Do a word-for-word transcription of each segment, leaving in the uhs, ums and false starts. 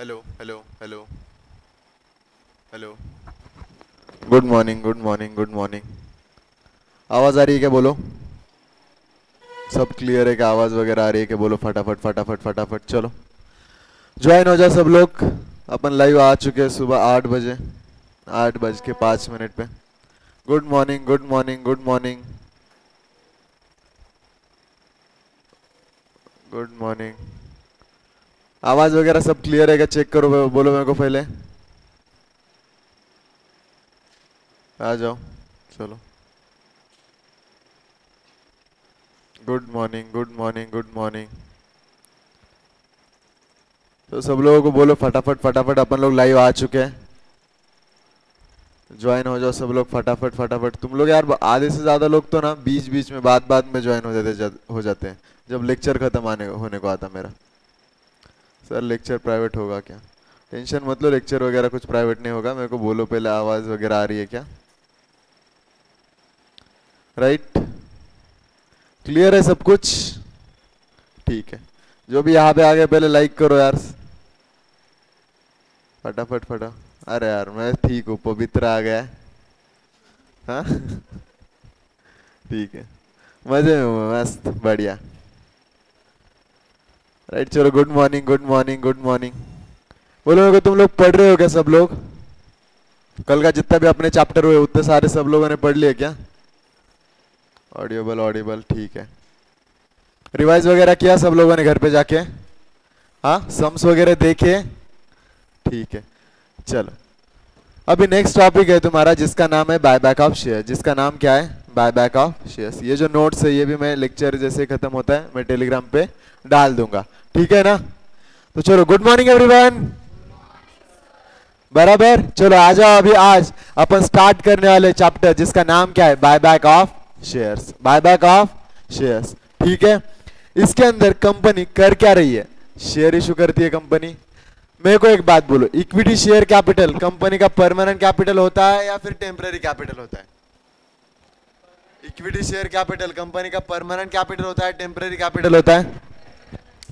Hello hello hello hello good morning good morning good morning. आवाज़ आ रही है क्या? बोलो, सब क्लियर है क्या? आवाज़ वगैरह आ रही है क्या? बोलो फटाफट फटाफट फटाफट। चलो ज्वाइन हो जाओ सब लोग। अपन लाइव आ चुके हैं सुबह आठ बजे, आठ बज के पाँच मिनट पे। Good morning good morning good morning good morning. आवाज़ वगैरह सब क्लियर है क्या? चेक करो, बोलो मेरे को पहले। आ जाओ चलो। Good morning good morning good morning. तो सब लोगों को बोलो फटाफट फटाफट, अपन लोग लाइव आ चुके हैं। ज्वाइन हो जाओ सब लोग फटाफट फटाफट। तुम लोग यार आधे से ज़्यादा लोग तो ना बीच बीच में बात बात में ज्वाइन हो जाते जा, हो जाते हैं जब लेक्चर खत्म आने होने को आता। मेरा सर लेक्चर प्राइवेट होगा क्या? टेंशन मत लो, लेक्चर वगैरह कुछ प्राइवेट नहीं होगा। मेरे को बोलो पहले आवाज़ वगैरह आ रही है क्या? राइट, क्लियर है सब कुछ? ठीक है, जो भी यहाँ पे आ गए पहले लाइक करो यार फटाफट फटा। अरे यार मैं ठीक हूँ, पवित्र आ गया है। हाँ ठीक है, मजे में हूँ, मस्त बढ़िया। राइट चलो, good morning good morning good morning. बोलो मेरे को तुम लोग पढ़ रहे हो क्या सब लोग? कल का जितना भी अपने चैप्टर हुए उतने सारे सब लोगों ने पढ़ लिए क्या? ऑडियोबल ऑडियोबल ठीक है। रिवाइज वगैरह किया सब लोगों ने घर पे जाके? हाँ, सम्स वगैरह देखे? ठीक है चलो। अभी नेक्स्ट टॉपिक है तुम्हारा, जिसका नाम है बाय बैक ऑफ शेयर। जिसका नाम क्या है? Buy back of shares. ये जो नोट्स है ये भी मैं लेक्चर जैसे खत्म होता है मैं टेलीग्राम पे डाल दूंगा, ठीक है ना? तो चलो गुड मॉर्निंग एवरीवन, बराबर। चलो आ जाओ, अभी आज अपन स्टार्ट करने वाले चैप्टर जिसका नाम क्या है? Buy back of shares. Buy back of shares, ठीक है। इसके अंदर कंपनी कर क्या रही है? शेयर इशू करती है कंपनी। मेरे को एक बात बोलो, इक्विटी शेयर कैपिटल कंपनी का परमानेंट कैपिटल होता है या फिर टेम्पररी कैपिटल होता है? इक्विटी शेयर कैपिटल कंपनी का परमानेंट कैपिटल होता है, टेम्पररी कैपिटल होता है?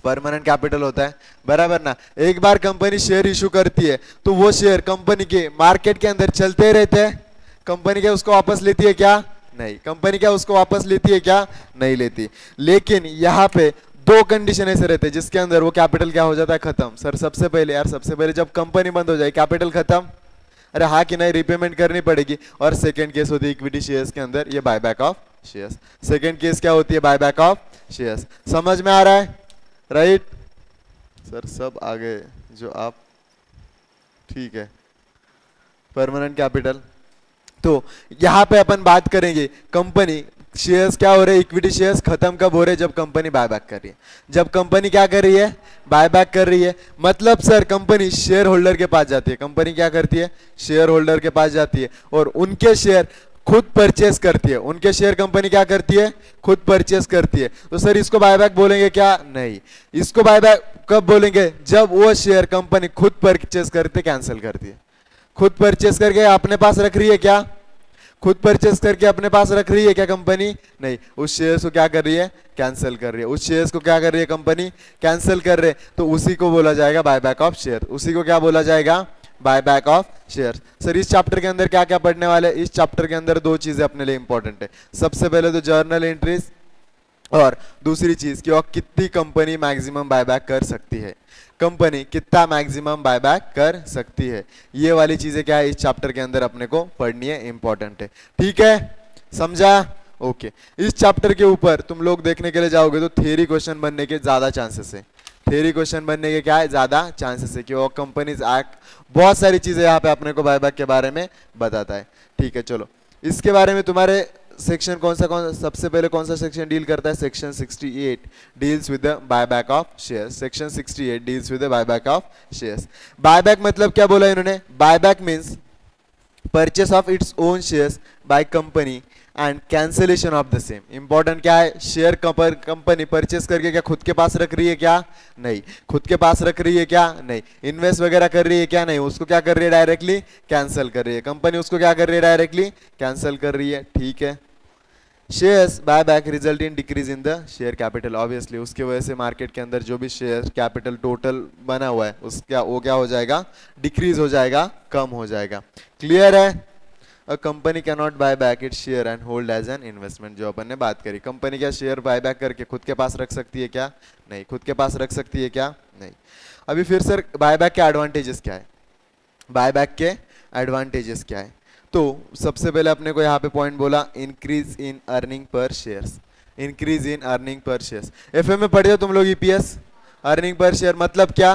परमानेंट कैपिटल होता है, बराबर ना। एक बार कंपनी शेयर इशू करती है तो वो शेयर कंपनी के मार्केट के अंदर चलते रहते हैं। कंपनी क्या उसको वापस लेती है क्या? नहीं। कंपनी क्या उसको वापस लेती है क्या? नहीं लेती। लेकिन यहाँ पे दो कंडीशन ऐसे रहते हैं जिसके अंदर वो कैपिटल क्या हो जाता है? खत्म। सर सबसे पहले यार सबसे पहले जब कंपनी बंद हो जाए कैपिटल खत्म, अरे हाँ कि नहीं रिपेमेंट करनी पड़ेगी। और सेकेंड केस होती है इक्विटी शेयर्स के अंदर ये buy back of shares. Second case क्या होती है? Buy back of shares. समझ में आ रहा है? Right right? सर सब आ गए जो आप, ठीक है। परमानेंट कैपिटल, तो यहाँ पे अपन बात करेंगे कंपनी शेयर्स क्या हो रहे हैं, इक्विटी शेयर्स खत्म कब हो रहे हैं? जब कंपनी बायबैक कर रही है। जब कंपनी क्या कर रही है? बायबैक कर रही है। मतलब सर कंपनी शेयर होल्डर के पास जाती है। कंपनी क्या करती है? शेयर होल्डर के पास जाती है और उनके शेयर खुद परचेस करती है। उनके शेयर कंपनी क्या करती है? खुद परचेस करती है। तो सर इसको बायबैक बोलेंगे क्या? नहीं। इसको बायबैक कब बोलेंगे? जब वो शेयर कंपनी खुद परचेस करते कैंसिल करती है। खुद परचेस करके अपने पास रख रही है क्या? खुद परचेस करके अपने पास रख रही है क्या कंपनी? नहीं। उस शेयर को क्या कर रही है? कैंसिल कर रही है। उस शेयर को क्या कर रही है कंपनी? कैंसिल कर रहे। तो उसी को बोला जाएगा बायबैक ऑफ शेयर। उसी को क्या बोला जाएगा? Buy back of share. Sir इस चैप्टर के अंदर क्या क्या पढ़ने वाले? इस चैप्टर के अंदर दो चीजें अपने लिए इंपॉर्टेंट है। सबसे पहले तो जर्नल एंट्रीज और दूसरी चीज कि और कितनी कंपनी मैक्सिमम बायबैक कर सकती है। कंपनी कितना मैक्सिमम बायबैक कर सकती है, ये वाली चीजें क्या है इस चैप्टर के अंदर अपने को पढ़नी है, इंपॉर्टेंट है, ठीक है? समझा? ओके। इस चैप्टर के ऊपर तुम लोग देखने के लिए जाओगे तो थ्योरी क्वेश्चन बनने के ज्यादा चांसेस है। थ्योरी क्वेश्चन बनने के क्या है? ज्यादा चांसेस है कि वो कंपनीज एक्ट, बहुत सारी चीजें यहाँ पे अपने को बायबैक के बारे में बताता है, ठीक है? चलो इसके बारे में तुम्हारे सेक्शन कौन सा कौन सा सबसे पहले कौन सा सेक्शन डील करता है? Section sixty eight deals with the buyback of shares. Section sixty eight deals with the buyback of shares. Buyback मतलब क्या बोला इन्होंने? Buyback means purchase of its own shares by company and cancellation of the same. Important क्या है? Share company purchase करके क्या खुद के पास रख रही है क्या? नहीं। खुद के पास रख रही है क्या? नहीं। इन्वेस्ट वगैरह कर रही है क्या? नहीं। उसको क्या कर रही है? डायरेक्टली कैंसिल कर रही है। कंपनी उसको क्या कर रही है? डायरेक्टली कैंसिल कर रही है, ठीक है? Shares buy back result in decrease in the share capital, obviously उसकी वजह से मार्केट के अंदर जो भी शेयर कैपिटल टोटल बना हुआ है उसका वो क्या हो जाएगा, डिक्रीज हो जाएगा, कम हो जाएगा। क्लियर है। A company can not buy back it share and hold as an investment, जो अपन ने बात करी, कंपनी क्या शेयर बाय बैक करके खुद के पास रख सकती है क्या? नहीं। खुद के पास रख सकती है क्या? नहीं। अभी फिर सर बाय बैक के एडवांटेजेस क्या है, बाय बैक के एडवांटेजेस क्या है? तो सबसे पहले अपने को यहाँ पे पॉइंट बोला increase in earning per shares, increase in earning per shares. FM में पढ़े हो तुम लोग ईपीएस, अर्निंग पर शेयर मतलब क्या,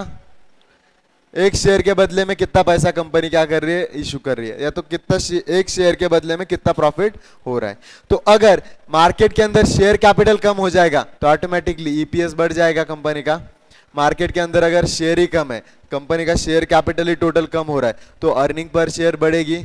एक शेयर के बदले में कितना पैसा कंपनी क्या कर रही है, इशू कर रही है, या तो कितना एक शेयर के बदले में कितना प्रॉफिट हो रहा है। तो अगर मार्केट के अंदर शेयर कैपिटल कम हो जाएगा तो ऑटोमेटिकली ईपीएस बढ़ जाएगा कंपनी का। मार्केट के अंदर अगर शेयर ही कम है, कंपनी का शेयर कैपिटल ही टोटल कम हो रहा है, तो अर्निंग पर शेयर बढ़ेगी,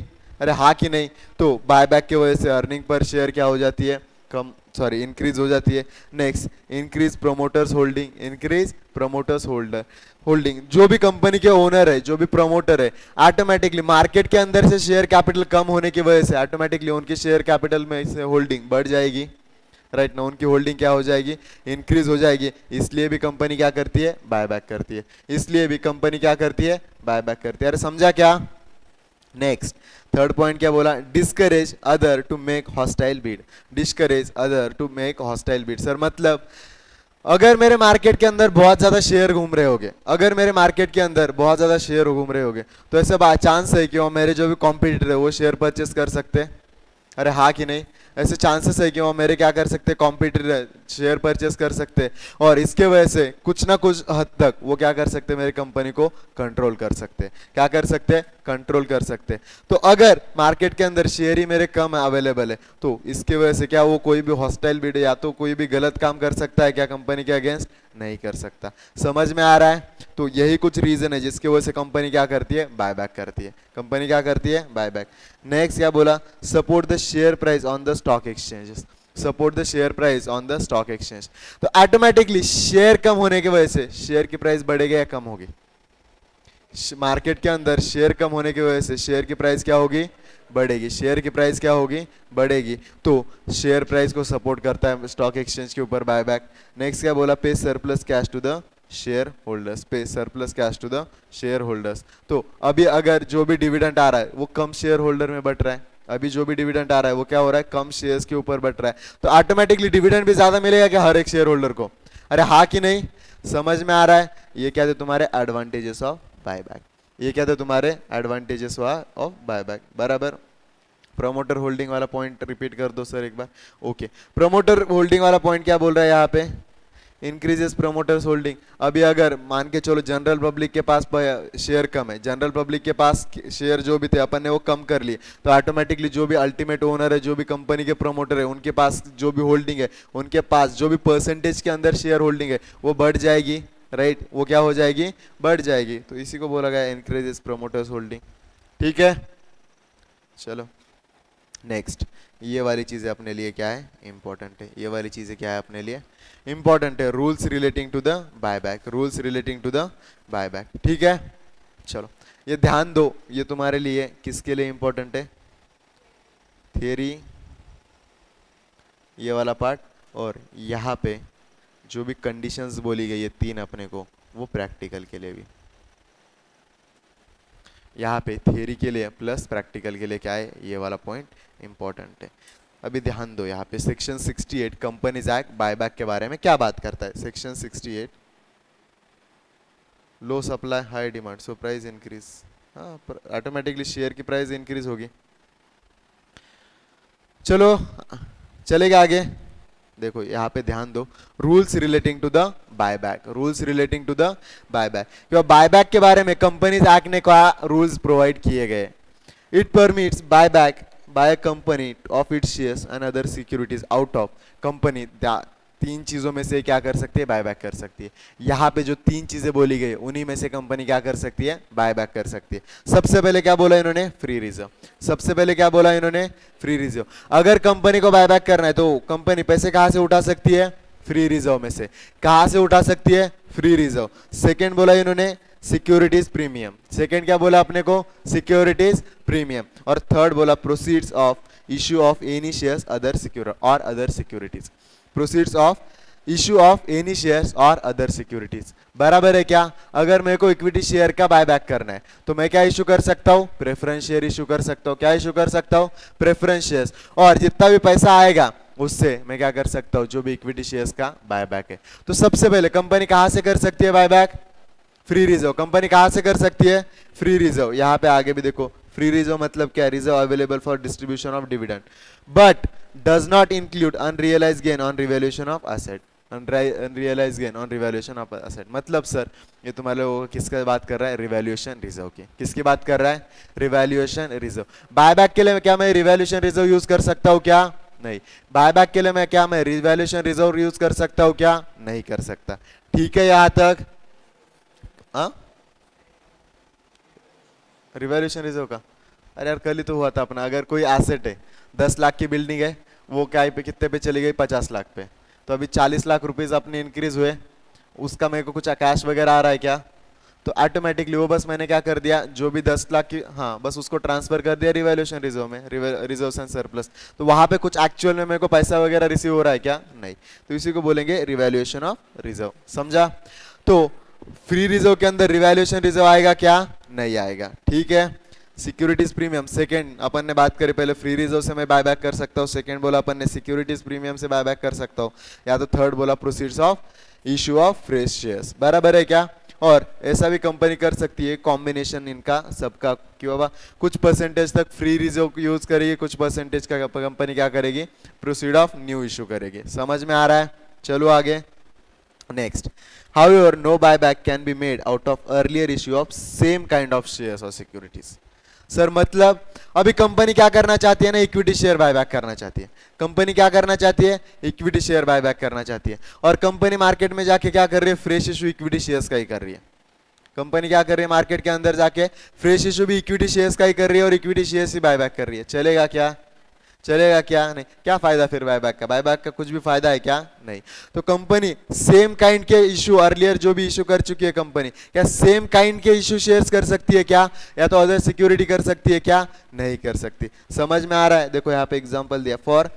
अरे हाँ कि नहीं? तो बायबैक की वजह से अर्निंग पर शेयर क्या हो जाती है, कम सॉरी इंक्रीज हो जाती है। Next increase promoters holding, increase promoters holder holding, जो भी कंपनी के ओनर है, जो भी प्रोमोटर है, ऑटोमेटिकली मार्केट के अंदर से शेयर कैपिटल कम होने की वजह से ऑटोमेटिकली उनकी शेयर कैपिटल में से होल्डिंग बढ़ जाएगी, राइट ना? उनकी होल्डिंग क्या हो जाएगी, इंक्रीज हो जाएगी, इसलिए भी कंपनी क्या करती है, बायबैक करती है, इसलिए भी कंपनी क्या करती है, बायबैक करती है। अरे समझा क्या? नेक्स्ट थर्ड पॉइंट क्या बोला, discourage other to make hostile bid, discourage other to make hostile bid. Sir मतलब अगर मेरे मार्केट के अंदर बहुत ज़्यादा शेयर घूम रहे होगे, अगर मेरे मार्केट के अंदर बहुत ज़्यादा शेयर घूम रहे होगे तो ऐसा बाय चांस है कि वो मेरे जो भी कॉम्पिटिटर है वो शेयर परचेस कर सकते हैं, अरे हाँ कि नहीं? ऐसे चांसेस है कि वो मेरे क्या कर सकते, कॉम्पिटिटर शेयर परचेस कर सकते, और इसके वजह से कुछ ना कुछ हद तक वो क्या कर सकते, मेरी कंपनी को कंट्रोल कर सकते, क्या कर सकते, कंट्रोल कर सकते। तो अगर मार्केट के अंदर शेयर ही मेरे कम अवेलेबल है तो इसके वजह से क्या वो कोई भी हॉस्टाइल बीड या तो कोई भी गलत काम कर सकता है क्या कंपनी के अगेंस्ट, नहीं कर सकता। समझ में आ रहा है? तो यही कुछ रीजन है जिसके वजह से कंपनी क्या करती है, बायबैक करती है, कंपनी क्या करती है, बायबैक। नेक्स्ट क्या बोला, support the share price on the stock exchanges, support the share price on the stock exchange. तो ऑटोमेटिकली शेयर कम होने की वजह से शेयर की प्राइस बढ़ेगी या कम होगी? मार्केट के अंदर शेयर कम होने की वजह से शेयर की प्राइस क्या होगी, बढ़ेगी, शेयर की प्राइस क्या होगी, बढ़ेगी। तो शेयर प्राइस को सपोर्ट करता है स्टॉक एक्सचेंज के ऊपर बायबैक। नेक्स्ट क्या बोला, pay surplus cash to the share holders, pay surplus cash to the share holders. तो अभी अगर जो भी डिविडेंड आ रहा है वो कम शेयर होल्डर में बट रहा है, अभी जो भी डिविडेंड आ रहा है वो क्या हो रहा है, कम शेयर्स के ऊपर बट रहा है, तो ऑटोमेटिकली डिविडेंड भी ज्यादा मिलेगा क्या हर एक शेयर होल्डर को, अरे हाँ कि नहीं? समझ में आ रहा है? ये क्या थे तुम्हारे एडवांटेजेस ऑफ बायबैक, ये क्या थे तुम्हारे एडवांटेजेस ऑफ बायबैक, बराबर। प्रमोटर होल्डिंग वाला पॉइंट रिपीट कर दो सर एक बार। ओके, प्रमोटर होल्डिंग वाला पॉइंट क्या बोल रहा है यहाँ पे, इंक्रीजेस प्रमोटर्स होल्डिंग। अभी अगर मान के चलो जनरल पब्लिक के पास शेयर कम है, जनरल पब्लिक के पास शेयर जो भी थे अपन ने वो कम कर लिए, तो ऑटोमेटिकली जो भी अल्टीमेट ओनर है, जो भी कंपनी के प्रमोटर है, उनके पास जो भी होल्डिंग है, उनके पास जो भी परसेंटेज के अंदर शेयर होल्डिंग है वो बढ़ जाएगी, राइट right? वो क्या हो जाएगी, बढ़ जाएगी। तो इसी को बोला गया इंक्रीजेस प्रमोटर्स होल्डिंग, ठीक है। चलो नेक्स्ट, ये वाली चीज़ें अपने लिए क्या है, इंपॉर्टेंट है, ये वाली चीज़ें क्या है अपने लिए इंपॉर्टेंट है, rules relating to the buyback, rules relating to the buyback, ठीक है। चलो ये ध्यान दो, ये तुम्हारे लिए किसके लिए इंपॉर्टेंट है, थियरी ये वाला पार्ट, और यहाँ पे जो भी कंडीशंस बोली गई है तीन अपने को, वो प्रैक्टिकल के लिए भी, यहाँ पे थ्योरी के लिए प्लस प्रैक्टिकल के लिए क्या है, ये वाला पॉइंट इंपॉर्टेंट है। अभी ध्यान दो, यहाँ पे section sixty eight companies act buyback के बारे में क्या बात करता है। Section sixty eight, low supply high demand so price increase, हाँ ऑटोमेटिकली शेयर की प्राइस इंक्रीज होगी। चलो चलेगा आगे, देखो यहाँ पे ध्यान दो, rules relating to the buyback, rules relating to the buyback. क्योंकि बायबैक के बारे में कंपनीज एक्ट ने क्या रूल्स प्रोवाइड किए गए, it permits buyback by a company of its shares and other securities out of company, तीन चीज़ों में से क्या कर सकती है, बायबैक कर सकती है। यहाँ पे जो तीन चीज़ें बोली गई उन्हीं में से कंपनी क्या कर सकती है, बायबैक कर सकती है। सबसे पहले क्या बोला इन्होंने, फ्री रिजर्व, सबसे पहले क्या बोला इन्होंने, फ्री रिजर्व। अगर कंपनी को बायबैक करना है तो कंपनी पैसे कहाँ से उठा सकती है, फ्री रिजर्व में से, कहाँ से उठा सकती है, फ्री रिजर्व। सेकेंड बोला इन्होंने सिक्योरिटीज प्रीमियम, सेकेंड क्या बोला अपने को, सिक्योरिटीज प्रीमियम। और थर्ड बोला proceeds of issue of any shares other secure or other securities, proceeds of issue of any shares और अदर सिक्योरिटीज। बराबर है क्या? अगर मेरे को इक्विटी शेयर का बायबैक करना है तो मैं क्या इशू कर सकता हूँ? प्रेफरेंस शेयर इशू कर सकता हूँ। क्या इशू कर सकता हूँ? Preference shares. और जितना भी पैसा आएगा उससे मैं क्या कर सकता हूँ? जो भी इक्विटी शेयर्स का बायबैक है। तो सबसे पहले कंपनी कहाँ से कर सकती है बायबैक? Free reserve. कंपनी कहाँ से कर सकती है? Free reserve. यहाँ पे आगे भी देखो, फ्री रिजर्व मतलब क्या? Reserve available for distribution of dividend, but does not include unrealise gain on revaluation of asset. Unrealise gain on revaluation of asset मतलब सर ये तुम्हारे लोगों किसका बात कर रहा है? रिवैल्यूएशन रिजर्व की। किसकी बात कर रहा है? Revaluation reserve. बायबैक के लिए क्या मैं रिवैल्यूएशन रिजर्व यूज कर सकता हूँ क्या? नहीं। बायबैक के लिए मैं क्या मैं रिवैल्यूएशन रिजर्व यूज कर सकता हूँ क्या? नहीं कर सकता। ठीक है यहाँ तक? हाँ, रिवैल्यूएशन रिजर्व का अरे यार कल ही तो हुआ था अपना। अगर कोई एसेट है, दस लाख की बिल्डिंग है, वो क्या पे कितने पे चली गई? पचास लाख पे। तो अभी चालीस लाख रुपीस अपने इंक्रीज हुए, उसका मेरे को कुछ कैश वगैरह आ रहा है क्या? तो ऑटोमेटिकली वो बस मैंने क्या कर दिया, जो भी दस लाख की, हाँ बस उसको ट्रांसफर कर दिया रिवैल्यूएशन रिजर्व में, रिजर्व्स एंड सरप्लस। तो वहाँ पे कुछ एक्चुअल में मेरे को पैसा वगैरह रिसीव हो रहा है क्या? नहीं। तो इसी को बोलेंगे रिवैल्यूएशन ऑफ रिजर्व। समझा? तो फ्री रिजर्व के अंदर रिवैल्यूएशन रिजर्व आएगा क्या? नहीं आएगा। ठीक है। सिक्योरिटीज प्रीमियम सेकंड अपन ने बात करी। पहले फ्री रिजर्व से मैं बायबैक कर सकता हूँ, सेकंड बोला अपन ने सिक्योरिटीज प्रीमियम से बायबैक कर सकता हूँ, या तो थर्ड बोला proceeds of issue of fresh shares. बराबर है क्या? और ऐसा भी कंपनी कर सकती है कॉम्बिनेशन इनका सबका, कि बाबा कुछ परसेंटेज तक फ्री रिजर्व यूज करेगी, कुछ परसेंटेज का कंपनी क्या करेगी? प्रोसीड ऑफ न्यू इशू करेगी। समझ में आ रहा है? चलो आगे next. However, no buyback can be made out of earlier issue of same kind of shares or securities. Sir मतलब अभी कंपनी क्या करना चाहती है ना? इक्विटी शेयर बायबैक करना चाहती है। कंपनी क्या करना चाहती है? इक्विटी शेयर बायबैक करना चाहती है। और कंपनी मार्केट में जाके क्या कर रही है? फ्रेश इशू इक्विटी शेयर्स का ही कर रही है। कंपनी क्या कर रही है? मार्केट के अंदर जाके फ्रेश इशू भी इक्विटी शेयर्स का ही कर रही है और इक्विटी शेयर्स ही बायबैक कर रही है। चलेगा क्या? चलेगा क्या? नहीं। क्या फायदा फिर बायबैक का? बायबैक का कुछ भी फायदा है क्या? नहीं। तो कंपनी सेम काइंड के इशू, अर्लियर जो भी इशू कर चुकी है कंपनी, क्या सेम काइंड के इशू शेयर्स कर सकती है क्या? या तो अदर सिक्योरिटी कर सकती है क्या? नहीं कर सकती। समझ में आ रहा है? देखो यहाँ पे एग्जाम्पल दिया। For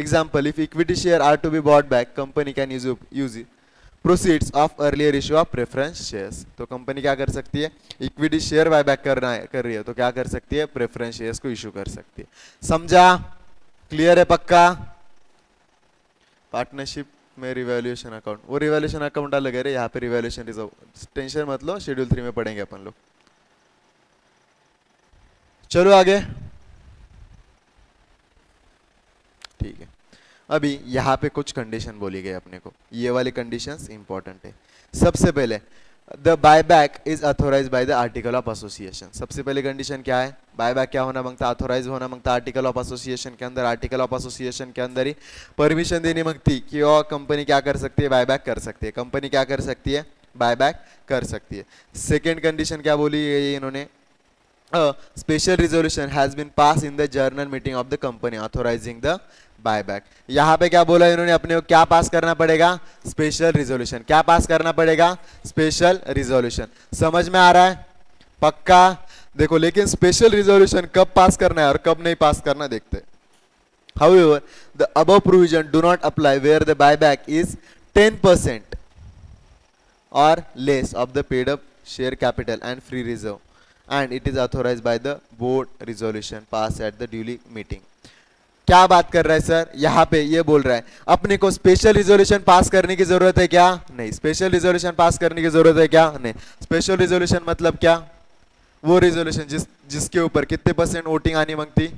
example, if equity share are to be bought back, company can use use proceeds of earlier issue of preference shares. तो कंपनी क्या कर सकती है? इक्विटी शेयर बायबैक करना कर रही है तो क्या कर सकती है? प्रेफरेंस शेयर्स को इशू कर सकती है। समझा? क्लियर है? पक्का? पार्टनरशिप में रिवैल्यूएशन अकाउंट, वो रिवैल्यूएशन अकाउंट अलग है, यहाँ पे रिवैल्यूएशन रिजर्व। टेंशन मत लो, शेड्यूल थ्री में पढ़ेंगे अपन लोग। चलो आगे। ठीक है, अभी यहाँ पे कुछ कंडीशन बोली गई अपने को, ये वाली कंडीशंस इंपॉर्टेंट है। सबसे पहले the buyback is authorise by the article of association. सबसे पहले कंडीशन क्या है? बायबैक क्या होना मांगता? अथोराइज होना मांगता। आर्टिकल ऑफ एसोसिएशन के अंदर, आर्टिकल ऑफ एसोसिएशन के अंदर ही परमिशन देनी मांगती कि और कंपनी क्या कर सकती है? बायबैक कर सकती है। कंपनी क्या कर सकती है? बायबैक कर सकती है। सेकेंड कंडीशन क्या बोली ये इन्होंने? Special resolution has been pass in the general meeting of the company authorising the buyback. यहाँ पे क्या बोला इन्होंने अपने को? क्या पास करना पड़ेगा? Special resolution. क्या पास करना पड़ेगा? Special resolution. समझ में आ रहा है? पक्का? देखो लेकिन स्पेशल रिजोल्यूशन कब पास करना है और कब नहीं पास करना देखते। However the above provision do not apply where the buyback is ten percent or less of the paid up share capital and free reserve and it is authorized by the board resolution passed at the duly meeting. क्या बात कर रहा है sir? यहाँ पे ये बोल रहा है अपने को स्पेशल रिजोल्यूशन पास करने की जरूरत है क्या? नहीं। स्पेशल रिजोल्यूशन पास करने की जरूरत है क्या? नहीं। स्पेशल रिजोल्यूशन मतलब क्या? वो रिजोल्यूशन जिस जिसके ऊपर कितने परसेंट वोटिंग आनी मांगती?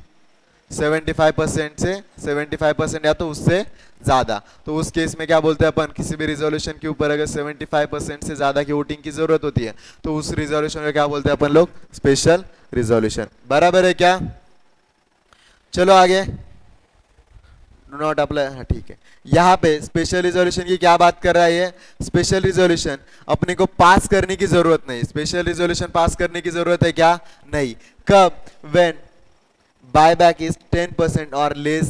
पचहत्तर परसेंट से पचहत्तर परसेंट या तो उससे ज़्यादा। तो उस केस में क्या बोलते हैं अपन? किसी भी रिजोल्यूशन के ऊपर अगर पचहत्तर परसेंट से ज़्यादा की वोटिंग की ज़रूरत होती है तो उस रिजोल्यूशन में क्या बोलते हैं अपन लोग? Special resolution. बराबर है क्या? चलो आगे। Do not apply. हाँ ठीक है। यहाँ पे स्पेशल रिजोल्यूशन की क्या बात कर रहा है ये? स्पेशल रिजोल्यूशन अपने को पास करने की ज़रूरत नहीं। स्पेशल रिजोल्यूशन पास करने की ज़रूरत है क्या? नहीं। कब? When buyback is ten percent or less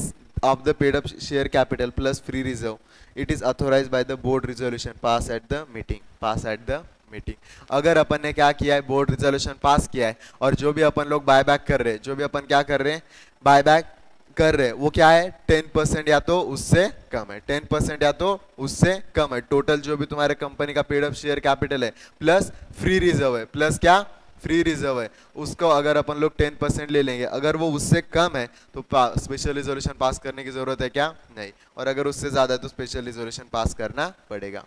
of the paid up share capital plus free reserve. It is authorized by the board resolution passed at the meeting. Passed at the meeting. अगर अपन ने क्या किया है? Board resolution pass किया है और जो भी अपन लोग बायबैक कर रहे हैं, जो भी अपन क्या कर रहे हैं? बायबैक कर रहे हैं वो क्या है, टेन परसेंट या तो उससे कम है, टेन परसेंट या तो उससे कम है, टोटल जो भी तुम्हारे कंपनी का पेड अप शेयर कैपिटल है प्लस फ्री रिजर्व है, प्लस क्या फ्री रिजर्व है, उसको अगर अपन लोग टेन परसेंट ले लेंगे, अगर वो उससे कम है तो स्पेशल रिजोल्यूशन पास करने की जरूरत है क्या, नहीं, और अगर उससे ज्यादा है तो स्पेशल रिजोल्यूशन पास करना पड़ेगा।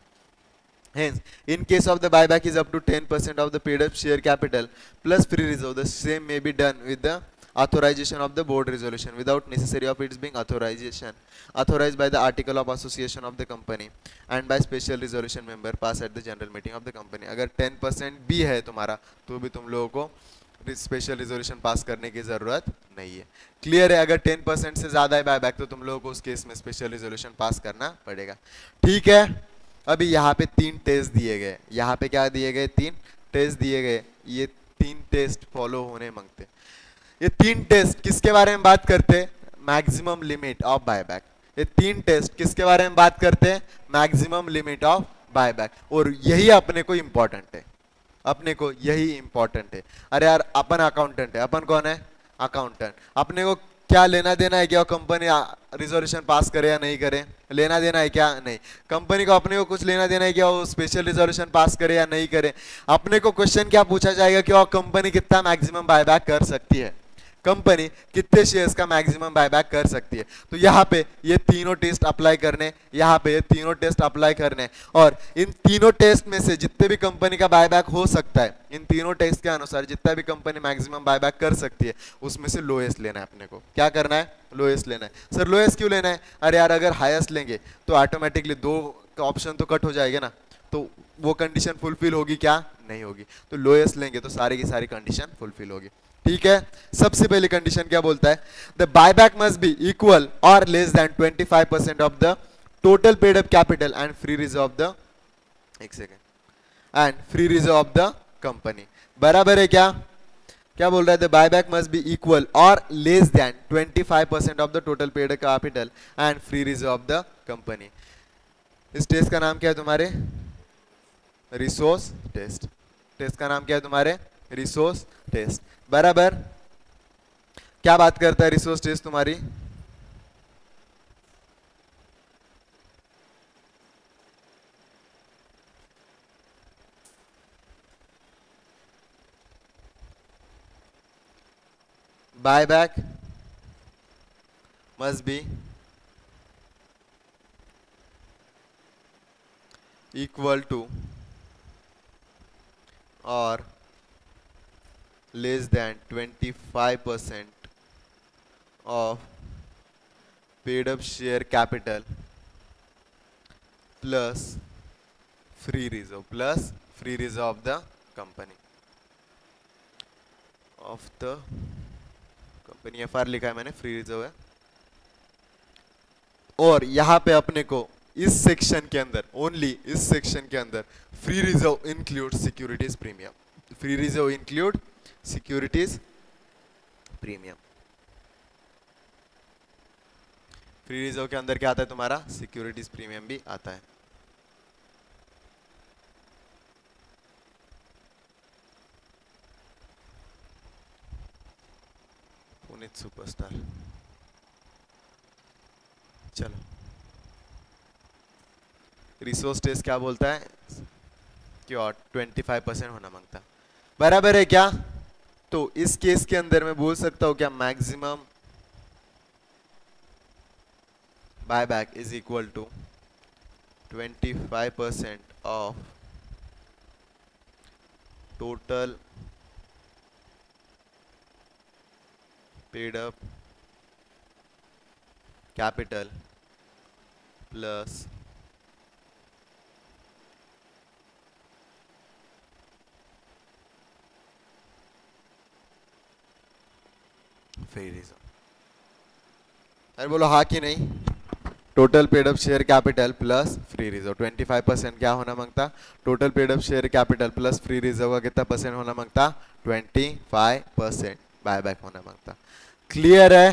Hence, in case of the buyback is up to ten percent of the paid up share capital plus free reserve, the same may be done with the authorization of the board resolution without necessary of its being authorization authorized by the article of association of the company and by special resolution member passed at the general meeting of the company। अगर ten percent भी है तुम्हारा तो भी तुम लोगों को special resolution pass करने की जरूरत नहीं है, क्लियर है। अगर ten percent से ज्यादा है बायबैक तो तुम लोगों को उस केस में स्पेशल रिजोल्यूशन पास करना पड़ेगा, ठीक है। अभी यहाँ पे तीन टेस्ट दिए गए, यहाँ पे क्या दिए गए, तीन टेस्ट दिए गए, ये तीन टेस्ट फॉलो होने मांगते। ये तीन टेस्ट किसके बारे में बात करते, मैक्सिमम लिमिट ऑफ बायबैक। ये तीन टेस्ट किसके बारे में बात करते, मैक्सिमम लिमिट ऑफ बायबैक, और यही अपने को इम्पोर्टेंट है, अपने को यही इम्पोर्टेंट है। अरे यार अपन अकाउंटेंट है, अपन कौन है, अकाउंटेंट, अपने को क्या लेना देना है क्या कंपनी रिजोल्यूशन पास करे या नहीं करे, लेना देना है क्या, नहीं। कंपनी को अपने को कुछ लेना देना है क्या वो स्पेशल रिजोल्यूशन पास करे या नहीं करे। अपने को क्वेश्चन क्या पूछा जाएगा कि कंपनी कितना मैक्सिमम बायबैक कर सकती है, कंपनी कितने शेयर्स का मैक्सिमम बायबैक कर सकती है। तो यहाँ पे ये तीनों टेस्ट अप्लाई करने, यहाँ पे ये तीनों टेस्ट अप्लाई करने, और इन तीनों टेस्ट में से जितने भी कंपनी का बायबैक हो सकता है, इन तीनों टेस्ट के अनुसार जितना भी कंपनी मैक्सिमम बायबैक कर सकती है उसमें से लोएस्ट लेना है। अपने को क्या करना है, लोएस्ट लेना है। सर लोएस्ट क्यों लेना है, अरे यार अगर हाईएस्ट लेंगे तो ऑटोमेटिकली दो ऑप्शन तो कट हो जाएगा ना, तो वो कंडीशन फुलफिल होगी क्या, नहीं होगी। तो लोएस्ट लेंगे तो सारी की सारी कंडीशन फुलफिल होगी, ठीक है। सबसे पहली कंडीशन क्या बोलता है, the buyback must be equal और less than twenty-five percent of the total paid up capital and free reserve of the एक second and free reserve of the company, बराबर है क्या, क्या बोल रहा है, the buyback must be equal और less than twenty-five percent of the total paid up capital and free reserve of the company. इस टेस्ट का नाम क्या है तुम्हारे, रिसोर्स टेस्ट। टेस्ट का नाम क्या है तुम्हारे, रिसोर्स टेस्ट, बराबर। क्या बात करता है रिसोर्स टेस्ट तुम्हारी, buyback must be equal to और less than twenty-five percent of paid up share capital plus free reserve plus free reserve of the company of the company। F R लिखा है मैंने, free reserve है। और यहाँ पे अपने को इस सेक्शन के अंदर, ओनली इस सेक्शन के अंदर free reserve include securities premium, free reserve include securities premium. Free reserve के अंदर क्या आता है तुम्हारा, सिक्योरिटीज प्रीमियम भी आता है। पुनीत सुपरस्टार, चलो रिसोर्स टेस्ट क्या बोलता है कि और ट्वेंटी फाइव परसेंट होना मांगता, बराबर है क्या। तो इस केस के अंदर मैं बोल सकता हूं क्या, maximum buyback is equal to twenty-five percent of total paid up capital plus free reserve. अरे बोलो हाँ कि नहीं, total paid up share capital plus free reserve twenty-five percent क्या होना मांगता, total paid up share capital plus free reserve का कितना परसेंट होना मांगता, twenty-five percent बायबैक होना मांगता। क्लियर है,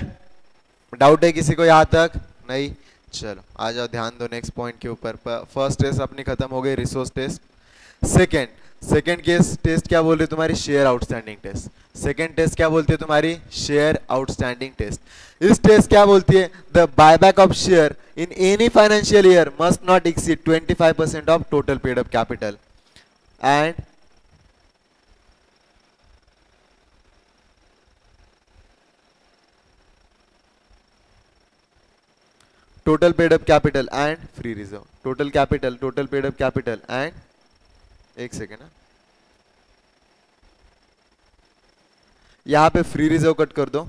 डाउट है किसी को यहाँ तक, नहीं। चलो आ जाओ ध्यान दो नेक्स्ट पॉइंट के ऊपर। फर्स्ट टेस्ट अपनी खत्म हो गई, resource test. Second, second case test क्या बोल रही है तुम्हारी share outstanding test. Second test क्या बोलती है तुम्हारी शेयर आउटस्टैंडिंग टेस्ट। इस टेस्ट क्या बोलती है the buyback of share in any financial year must not exceed twenty five percent of total paid up capital and total paid up capital and free reserve. Total capital total paid up capital and एक second यहां पे free reserve cut कर दो।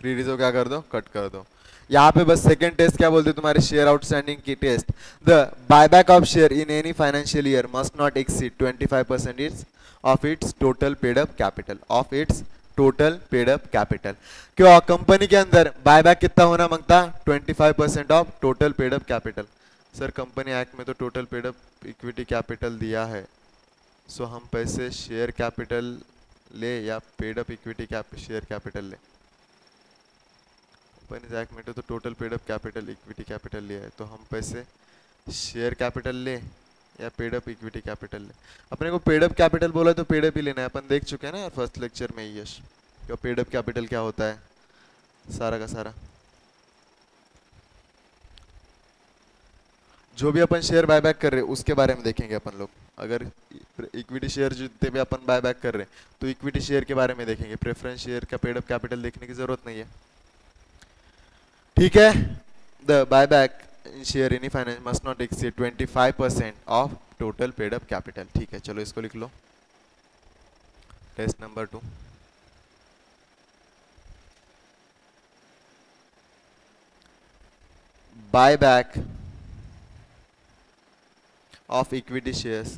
Free reserve क्या कर दो cut कर दो। यहाँ पे बस सेकेंड टेस्ट क्या बोलते हैं तुम्हारे शेयर आउटस्टैंडिंग की test the buyback of share in any financial year must not exceed twenty five percent its of its total paid up capital of its total paid up capital. क्यों company के अंदर buyback कितना होना मांगता twenty five percent of total paid up capital. Sir company act में तो total paid up equity capital दिया है सो so, हम पैसे शेयर कैपिटल ले या paid up equity cap share capital ले। कंपनी एक्ट में तो total paid up capital equity capital लिया है तो हम पैसे शेयर कैपिटल ले या पेड अप इक्विटी कैपिटल ले। अपने को पेड अप कैपिटल बोला तो पेड अप ही लेना है अपन देख चुके हैं ना फर्स्ट लेक्चर में ही यश तो पेड अप कैपिटल क्या होता है सारा का सारा जो भी अपन शेयर बायबैक कर रहे हैं उसके बारे में देखेंगे अपन लोग। अगर इक्विटी शेयर जितने भी अपन बायबैक कर रहे हैं तो इक्विटी शेयर के बारे में देखेंगे। प्रेफरेंस शेयर का पेड अप कैपिटल देखने की जरूरत नहीं है ठीक है। The buyback share in finance must not exceed twenty five percent of total paid up capital ठीक है। चलो इसको लिख लो test number two. Buy back of equity shares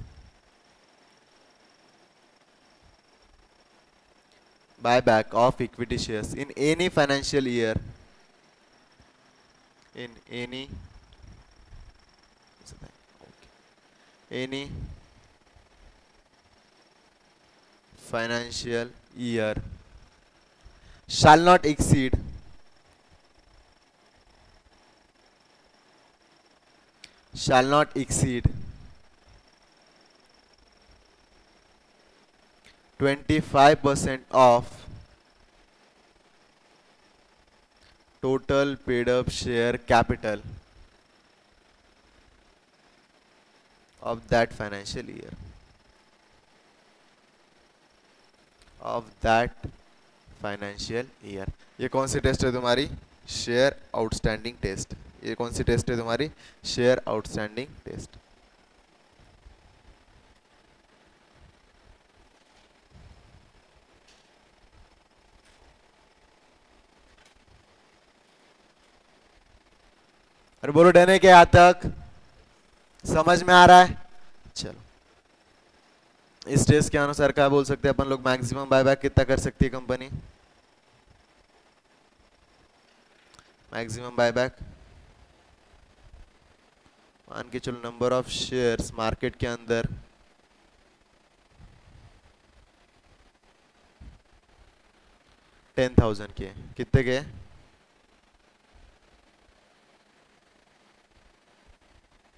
buy back of equity shares in any financial year in any any financial year shall not exceed shall not exceed twenty-five percent of total paid up share capital of that financial year of that financial year। ये कौन सी test है तुम्हारी share outstanding test. ये कौन सी test है तुम्हारी share outstanding test. अरे बोलो डरने के यहाँ तक समझ में आ रहा है। चलो इस टेस्ट के अनुसार क्या बोल सकते हैं अपन लोग मैक्सिमम बायबैक कितना कर सकती है कंपनी। मैक्सिमम बायबैक मान के चलो नंबर ऑफ शेयर्स मार्केट के अंदर टेन थाउजेंड के कितने के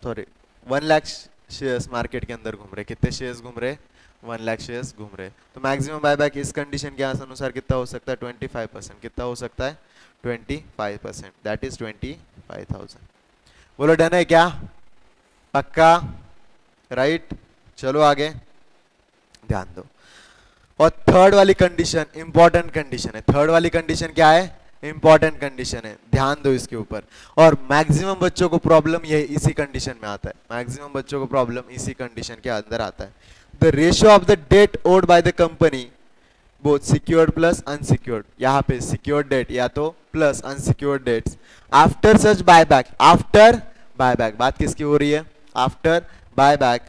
sorry one lakh shares market के अंदर घूम रहे। कितने शेयर्स घूम रहे वन लाख शेयर्स घूम रहे तो मैक्सिमम बायबैक इस कंडीशन के अनुसार कितना हो सकता है ट्वेंटी फाइव परसेंट कितना हो सकता है twenty five percent that is twenty five thousand. बोलो डन है क्या पक्का राइट। चलो आगे ध्यान दो। और थर्ड वाली कंडीशन इंपॉर्टेंट कंडीशन है। थर्ड वाली कंडीशन क्या है इंपॉर्टेंट कंडीशन है ध्यान दो इसके ऊपर। और मैक्सिमम बच्चों को प्रॉब्लम ये इसी कंडीशन में आता है। मैक्सिमम बच्चों को प्रॉब्लम इसी कंडीशन के अंदर आता है। The ratio of the debt owed by the company both secured plus unsecured. यहाँ पे सिक्योर्ड डेट या तो plus unsecured debts after such buyback. After buyback बात किसकी हो रही है after buyback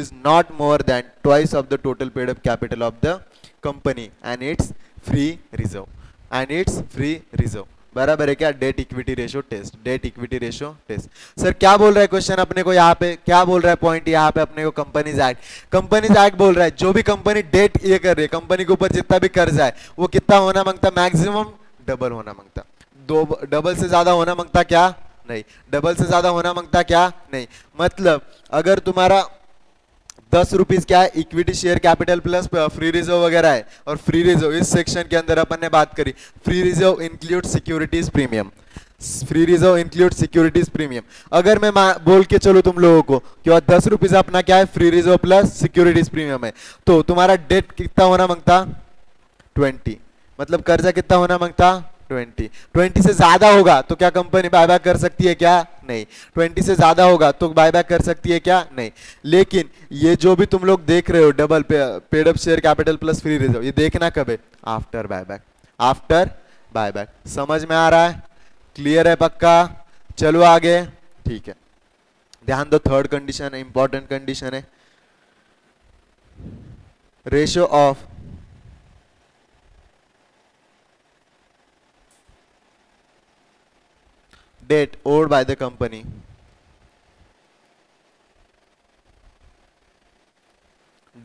is not more than twice of the total paid up capital of the company and its free reserve and its free reserve बराबर है क्या debt equity ratio test. Debt equity ratio test sir क्या बोल रहा है question अपने को यहाँ पे क्या बोल रहा है पॉइंट यहाँ पे अपने को कंपनीज एक्ट कंपनीज एक्ट बोल रहा है जो भी कंपनी डेट ये कर रही है कंपनी के ऊपर जितना भी कर्जा है वो कितना होना मांगता मैक्सिमम डबल होना मांगता। दो डबल से ज्यादा होना मांगता क्या नहीं, डबल से ज्यादा होना मांगता क्या नहीं। मतलब अगर तुम्हारा दस रुपीज क्या है equity share capital plus free reserve वगैरह है, और फ्री रिजर्व इस सेक्शन के अंदर अपन ने बात करी, free reserve include securities premium, free reserve include securities premium. अगर मैं बोल के चलो तुम लोगों को कि दस रुपीज अपना क्या है free reserve plus securities premium है, तो तुम्हारा डेट कितना होना मांगता ट्वेंटी, मतलब कर्जा कितना होना मांगता ट्वेंटी। ट्वेंटी से ज्यादा होगा तो क्या कंपनी बायबैक कर सकती है क्या नहीं, ट्वेंटी से ज्यादा होगा तो बायबैक कर सकती है क्या नहीं। लेकिन ये जो भी तुम लोग देख रहे हो double paid up share capital plus free reserve, ये देखना कब है आफ्टर बायबैक, आफ्टर बायबैक। समझ में आ रहा है, क्लियर है पक्का। चलो आगे, ठीक है ध्यान दो, थर्ड कंडीशन है, इंपॉर्टेंट कंडीशन है, ratio of debt owed by the company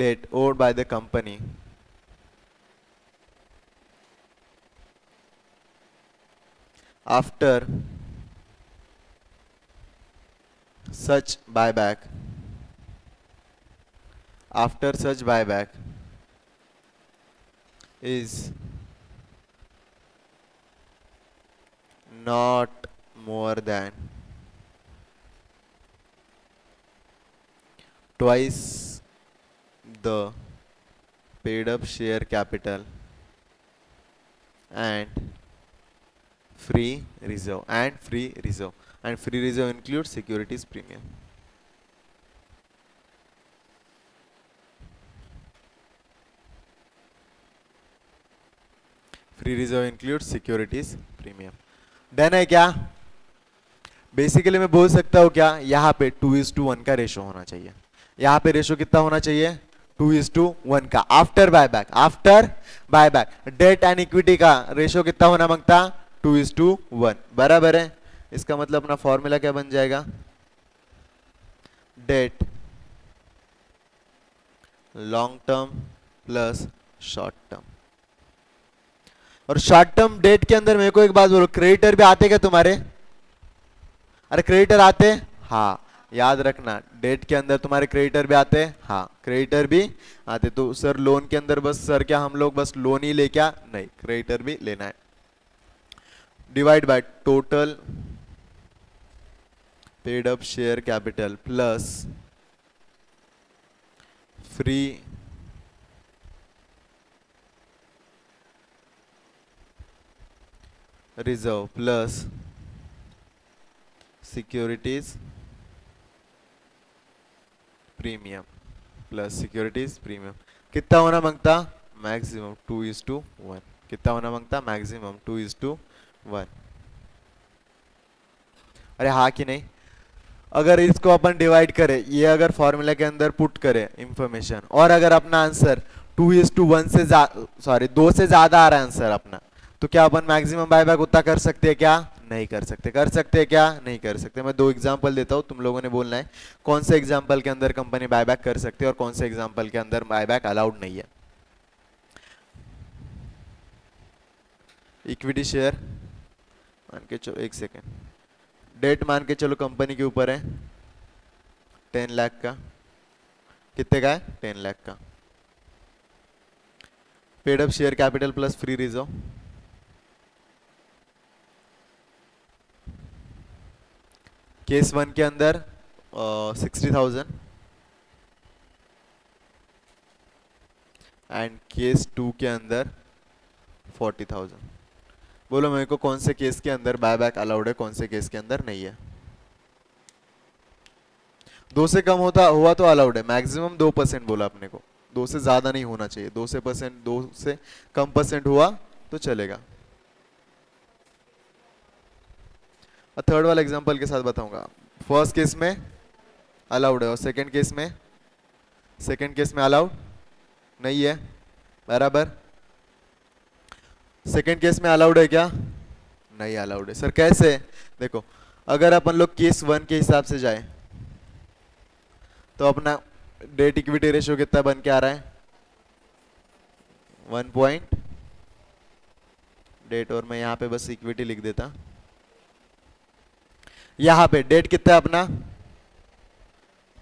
debt owed by the company after such buyback after such buyback is not more than twice the paid up share capital and free reserve and free reserve and free reserve includes securities premium. Free reserve includes securities premium. Done है क्या? Basically मैं बोल सकता हूँ क्या, यहाँ पे two is to one का रेशो होना चाहिए। यहाँ पे रेशो कितना होना चाहिए, टू इज टू वन का, after buyback, after buyback. Debt and equity का रेशो कितना होना मांगता, टू इज टू वन, बराबर है। इसका मतलब अपना फॉर्मूला क्या बन जाएगा, debt long term plus short term. और शॉर्ट टर्म डेट के अंदर मेरे को एक बात बोलो, क्रेडिटर भी आते क्या तुम्हारे, अरे क्रेडिटर आते, हाँ याद रखना, डेट के अंदर तुम्हारे क्रेडिटर भी आते, हाँ क्रेडिटर भी आते। तो सर लोन के अंदर बस सर क्या हम लोग बस लोन ही ले क्या, नहीं क्रेडिटर भी लेना है। Divide by total paid up share capital plus free reserve plus securities premium plus securities premium. कितना होना मांगता, maximum two is to one. कितना होना मांगता, maximum two is to one. अरे हाँ कि नहीं, अगर इसको अपन डिवाइड करें, ये अगर फॉर्मूला के अंदर पुट करें इंफॉर्मेशन, और अगर अपना answer two is to one से सॉरी दो से ज्यादा आ रहा है आंसर अपना, तो क्या अपन मैक्सिमम बायबैक उतना कर सकते हैं क्या, नहीं कर सकते। कर सकते हैं क्या, नहीं कर सकते। मैं दो एग्जांपल देता हूँ, तुम लोगों ने बोलना है कौन से एग्जांपल के अंदर कंपनी बायबैक कर सकती है और कौन से एग्जांपल के अंदर बायबैक अलाउड नहीं है। इक्विटी शेयर मान के चलो, एक सेकेंड, डेट मान के चलो कंपनी के ऊपर है टेन लाख का, कितने का है टेन लाख का। Paid up share capital plus free reserve case one के अंदर sixty thousand and case two के अंदर फोर्टी थाउजेंड। बोलो मेरे को कौन से केस के अंदर बायबैक अलाउड है, कौन से केस के अंदर नहीं है। दो से कम होता हुआ तो अलाउड है, मैक्सिमम दो परसेंट बोला अपने को, दो से ज्यादा नहीं होना चाहिए, दो से परसेंट दो से कम परसेंट हुआ तो चलेगा। थर्ड वाला एग्जांपल के साथ बताऊंगा। फर्स्ट केस में अलाउड है और सेकंड केस में सेकंड केस में अलाउड नहीं है, बराबर। सेकंड केस में अलाउड है क्या, नहीं अलाउड है। सर कैसे, देखो अगर अपन लोग केस वन के हिसाब से जाए तो अपना डेट इक्विटी रेशियो कितना बन के आ रहा है, वन पॉइंट डेट, और मैं यहाँ पे बस इक्विटी लिख देता। यहाँ पे डेट कितना है अपना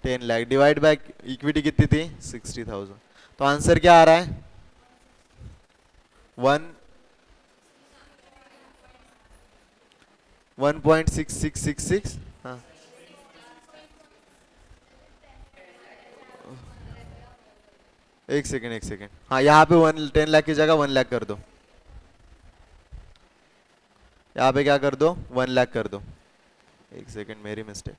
ten lakh divide by equity कितनी थी सिक्सटी थाउजेंड तो आंसर क्या आ रहा है one one point six six six six हाँ एक सेकेंड एक सेकेंड हाँ यहाँ पे वन टेन लाख की जगह वन लाख कर दो यहाँ पे क्या कर दो वन लाख कर दो एक सेकेंड मेरी मिस्टेक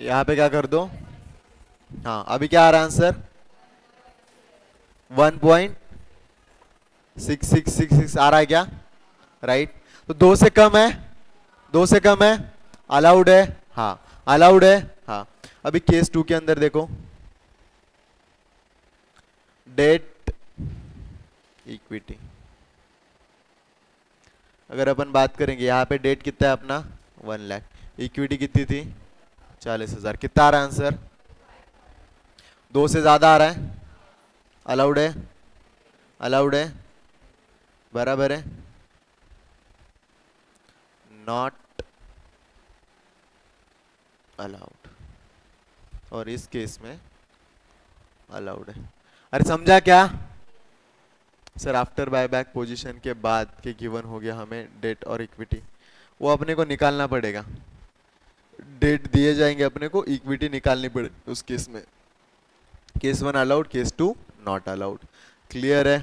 यहाँ पे क्या कर दो हाँ अभी क्या आ रहा है answer one point six six six six आ रहा है क्या राइट तो दो से कम है दो से कम है अलाउड है हाँ अलाउड है हाँ अभी केस टू के अंदर देखो डेट इक्विटी अगर अपन बात करेंगे यहाँ पे डेट कितना है अपना वन लाख इक्विटी कितनी थी चालीस हजार कितना आ रहा है आंसर दो से ज्यादा आ रहा है अलाउड है अलाउड है बराबर है नॉट अलाउड और इस केस में अलाउड है अरे समझा क्या सर आफ्टर बायबैक पोजीशन के बाद के गिवन हो गया हमें डेट और इक्विटी वो अपने को निकालना पड़ेगा डेट दिए जाएंगे अपने को इक्विटी निकालनी पड़ेगी उस केस में case one allowed case two not allowed clear है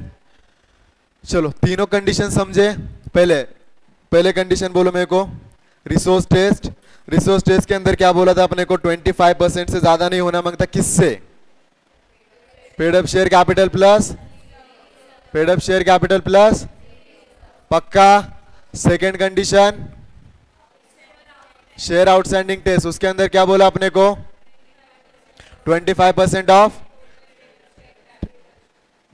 चलो तीनों कंडीशन समझे पहले पहले कंडीशन बोलो मेरे को रिसोर्स टेस्ट रिसोर्स टेस्ट के अंदर क्या बोला था अपने को पच्चीस परसेंट से ज्यादा नहीं होना मांगता किससे paid up share capital plus paid up share capital plus पक्का second condition share outstanding test उसके अंदर क्या बोला अपने को पच्चीस percent of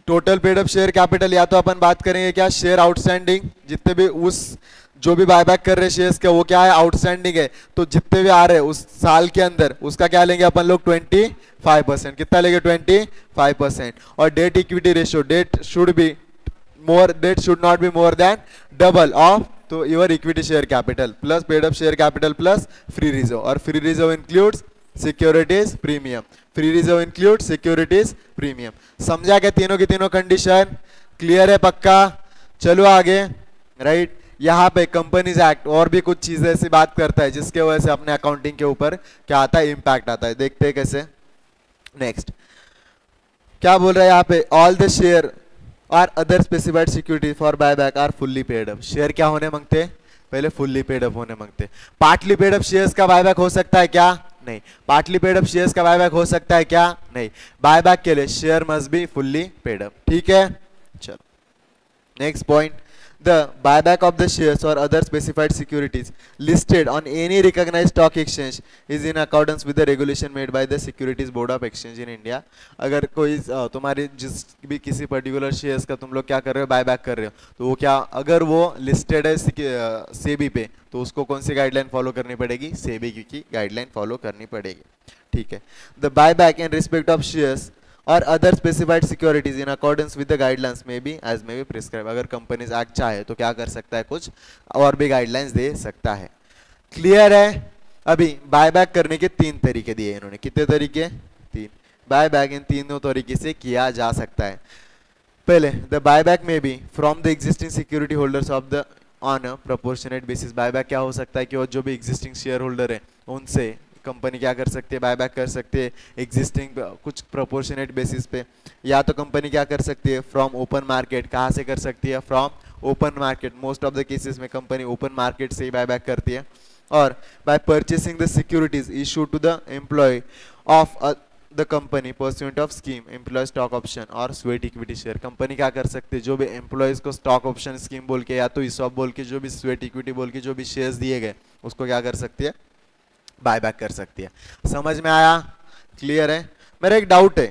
total paid up share capital या तो अपन बात करेंगे क्या शेयर आउटस्टैंडिंग जितने भी उस जो भी बायबैक कर रहे शेयर्स का वो क्या है आउटस्टैंडिंग है तो जितने भी आ रहे हैं उस साल के अंदर उसका क्या लेंगे अपन लोग पच्चीस परसेंट कितना लेंगे पच्चीस परसेंट और debt equity ratio debt should be more debt should not be more than double of तो your equity share capital plus paid up share capital plus free reserve और free reserve includes securities premium free reserve include securities premium समझा क्या तीनों की तीनों condition clear है पक्का चलो आगे राइट right? यहाँ पे कंपनीज एक्ट और भी कुछ चीजें ऐसी बात करता है जिसके वजह से अपने अकाउंटिंग के ऊपर क्या आता है इंपैक्ट आता है देखते हैं कैसे नेक्स्ट क्या बोल रहा है यहाँ पे ऑल द शेयर और other specified security for buyback are fully paid up share क्या होने मांगते पहले फुल्ली पेड अप होने मांगते पार्टली पेड अप शेयर्स का बायबैक हो सकता है क्या नहीं पार्टली पेड अप शेयर्स का बायबैक हो सकता है क्या नहीं बायबैक के लिए share must be fully paid up ठीक है चलो next point the buyback of the shares or other specified securities listed on any recognized stock exchange is in accordance with the regulation made by the Securities Board of Exchange in India अगर कोई तुम्हारी जिस भी किसी particular shares का तुम लोग क्या कर रहे हो बायबैक कर रहे हो तो वो क्या अगर वो लिस्टेड है सेबी पे तो उसको कौन सी गाइडलाइन फॉलो करनी पड़ेगी सेबी की गाइडलाइन फॉलो करनी पड़ेगी ठीक है the buyback in respect of shares और other specified securities in accordance with the guidelines में भी एज में भी प्रिस्क्राइब अगर कंपनीज एक्ट चाहे तो क्या कर सकता है कुछ और भी गाइडलाइंस दे सकता है क्लियर है अभी बायबैक करने के तीन तरीके दिए इन्होंने कितने तरीके तीन बायबैक इन तीनों तरीके से किया जा सकता है पहले द बायबैक में भी from the existing security holders of the on a proportionate basis buyback क्या हो सकता है कि और जो भी एग्जिस्टिंग शेयर होल्डर है उनसे कंपनी क्या कर सकती है बायबैक कर सकती है एग्जिस्टिंग कुछ प्रोपोर्शनेट बेसिस पे या तो कंपनी क्या कर सकती है फ्रॉम ओपन मार्केट कहाँ से कर सकती है from open market most of the cases में कंपनी ओपन मार्केट से ही बायबैक करती है और by purchasing the securities issue to the employ of the company pursuant of scheme employ stock option और स्वेट इक्विटी शेयर कंपनी क्या कर सकती है जो भी एम्प्लॉयज को स्टॉक ऑप्शन स्कीम बोल के या तो ईसॉप बोल के जो भी स्वेट इक्विटी बोल के जो भी शेयर्स दिए गए उसको क्या कर सकती है बायबैक कर सकती है समझ में आया क्लियर है मेरा एक डाउट है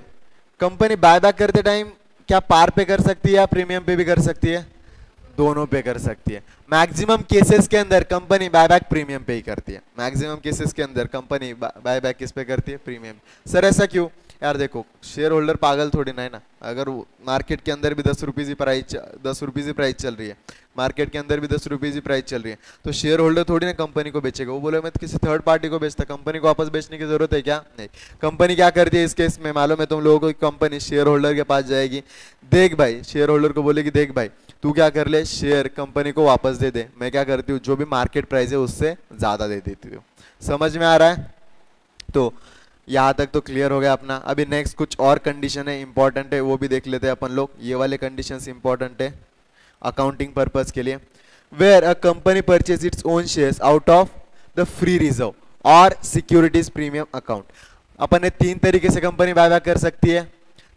कंपनी बायबैक करते टाइम क्या पार पे कर सकती है या प्रीमियम पे भी कर सकती है दोनों पे कर सकती है मैक्सिमम केसेस के अंदर कंपनी बायबैक प्रीमियम पे ही करती है मैक्सिमम केसेस के अंदर कंपनी बायबैक किस पे करती है प्रीमियम सर ऐसा क्यों यार देखो शेयर होल्डर पागल थोड़ी ना है ना, अगर मार्केट के अंदर भी दस रुपीज़ की प्राइस दस रुपीज़ की प्राइस चल रही है, मार्केट के अंदर भी दस रुपीज़ की प्राइस चल रही है, तो शेयर होल्डर थोड़ी ना कंपनी को बेचेगा। वो बोले मैं किसी थर्ड पार्टी को बेचता, कंपनी को वापस बेचने की जरूरत है क्या? नहीं। कंपनी क्या करती है इस केस में मालूम है तुम लोगों को? कंपनी शेयर होल्डर के पास जाएगी, देख भाई शेयर होल्डर को बोलेगी देख भाई तू क्या कर ले, शेयर कंपनी को वापस दे दे, मैं क्या करती हूँ जो भी मार्केट प्राइस है उससे ज़्यादा दे देती हूँ। समझ में आ रहा है? तो यहाँ तक तो क्लियर हो गया अपना। अभी नेक्स्ट कुछ और कंडीशन है इंपॉर्टेंट है वो भी देख लेते हैं अपन लोग। ये वाले कंडीशंस इंपॉर्टेंट है अकाउंटिंग पर्पस के लिए। Where a company purchase its own shares out of the free reserve और सिक्योरिटीज प्रीमियम अकाउंट। अपन ने तीन तरीके से कंपनी बायबैक कर सकती है,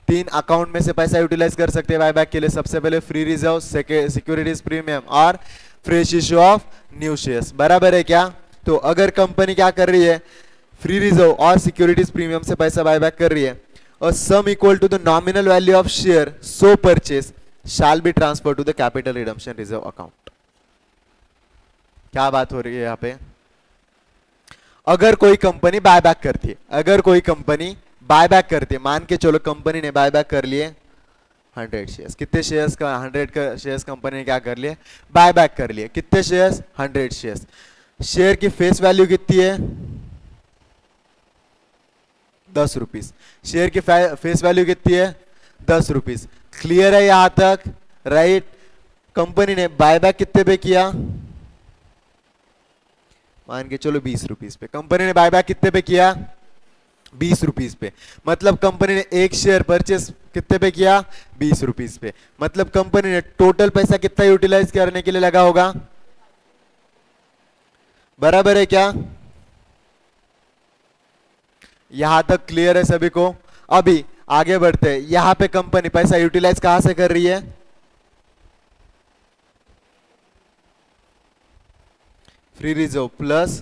तीन अकाउंट में से पैसा यूटिलाइज कर सकते हैं बायबैक के लिए। सबसे पहले फ्री रिजर्व, सिक्योरिटीज प्रीमियम और fresh issue of new shares. बराबर है क्या? तो अगर कंपनी क्या कर रही है फ्री रिजर्व और सिक्योरिटीज प्रीमियम से पैसा बायबैक कर रही है और sum equal to the nominal value of share so purchase shall be transfer to the capital redemption reserve account. क्या बात हो रही है यहाँ पे? अगर कोई कंपनी बायबैक करती है, अगर कोई कंपनी बायबैक करती है, मान के चलो कंपनी ने बायबैक कर लिए हंड्रेड शेयर्स। कितने शेयर्स का? हंड्रेड का शेयर्स कंपनी ने क्या कर लिए? बायबैक कर लिए। कितने शेयर्स? Hundred shares. शेयर की फेस वैल्यू कितनी है? दस रुपीस। शेयर की फेस वैल्यू कितनी है? दस रुपीस। क्लियर है यहां तक? राइट। कंपनी ने बायबैक कितने पे किया? मान के चलो बीस रुपीस पे। कंपनी ने बायबैक कितने पे किया? बीस रुपीस पे। मतलब कंपनी ने एक शेयर परचेस कितने पे किया? बीस रुपीस पे। मतलब कंपनी ने टोटल पैसा कितना यूटिलाइज करने के लिए लगा होगा? बराबर है क्या? यहां तक क्लियर है सभी को? अभी आगे बढ़ते हैं। यहां पे कंपनी पैसा यूटिलाइज कहां से कर रही है? Free reserve plus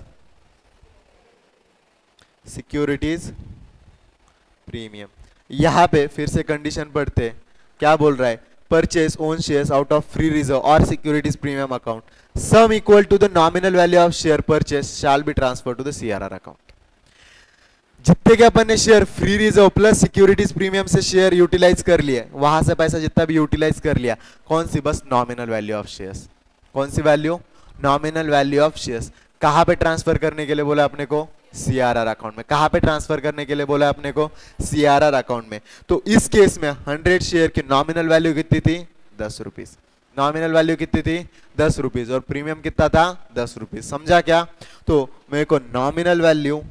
securities premium. यहां पे फिर से कंडीशन पढ़ते हैं। क्या बोल रहा है? Purchase own shares out of free reserve और securities premium account sum equal to the nominal value of share purchase shall be transfer to the CRR account. जितने के अपन ने share free reserve plus securities premium से share utilise कर लिए, वहां से पैसा जितना भी यूटिलाइज कर लिया, कौन सी? बस नॉमिनल वैल्यू ऑफ शेयर्स। कौन सी value? Nominal value of shares. कहाँ पे ट्रांसफर करने के लिए बोला अपने को? सीआरआर अकाउंट में। कहाँ पे ट्रांसफर करने के लिए बोला अपने को? सीआरआर अकाउंट में। तो इस केस में हंड्रेड शेयर की नॉमिनल वैल्यू कितनी थी? दस रुपीज। नॉमिनल वैल्यू कितनी थी? दस रुपीज। और प्रीमियम कितना था? दस रुपीज। समझा क्या? तो मेरे को नॉमिनल वैल्यू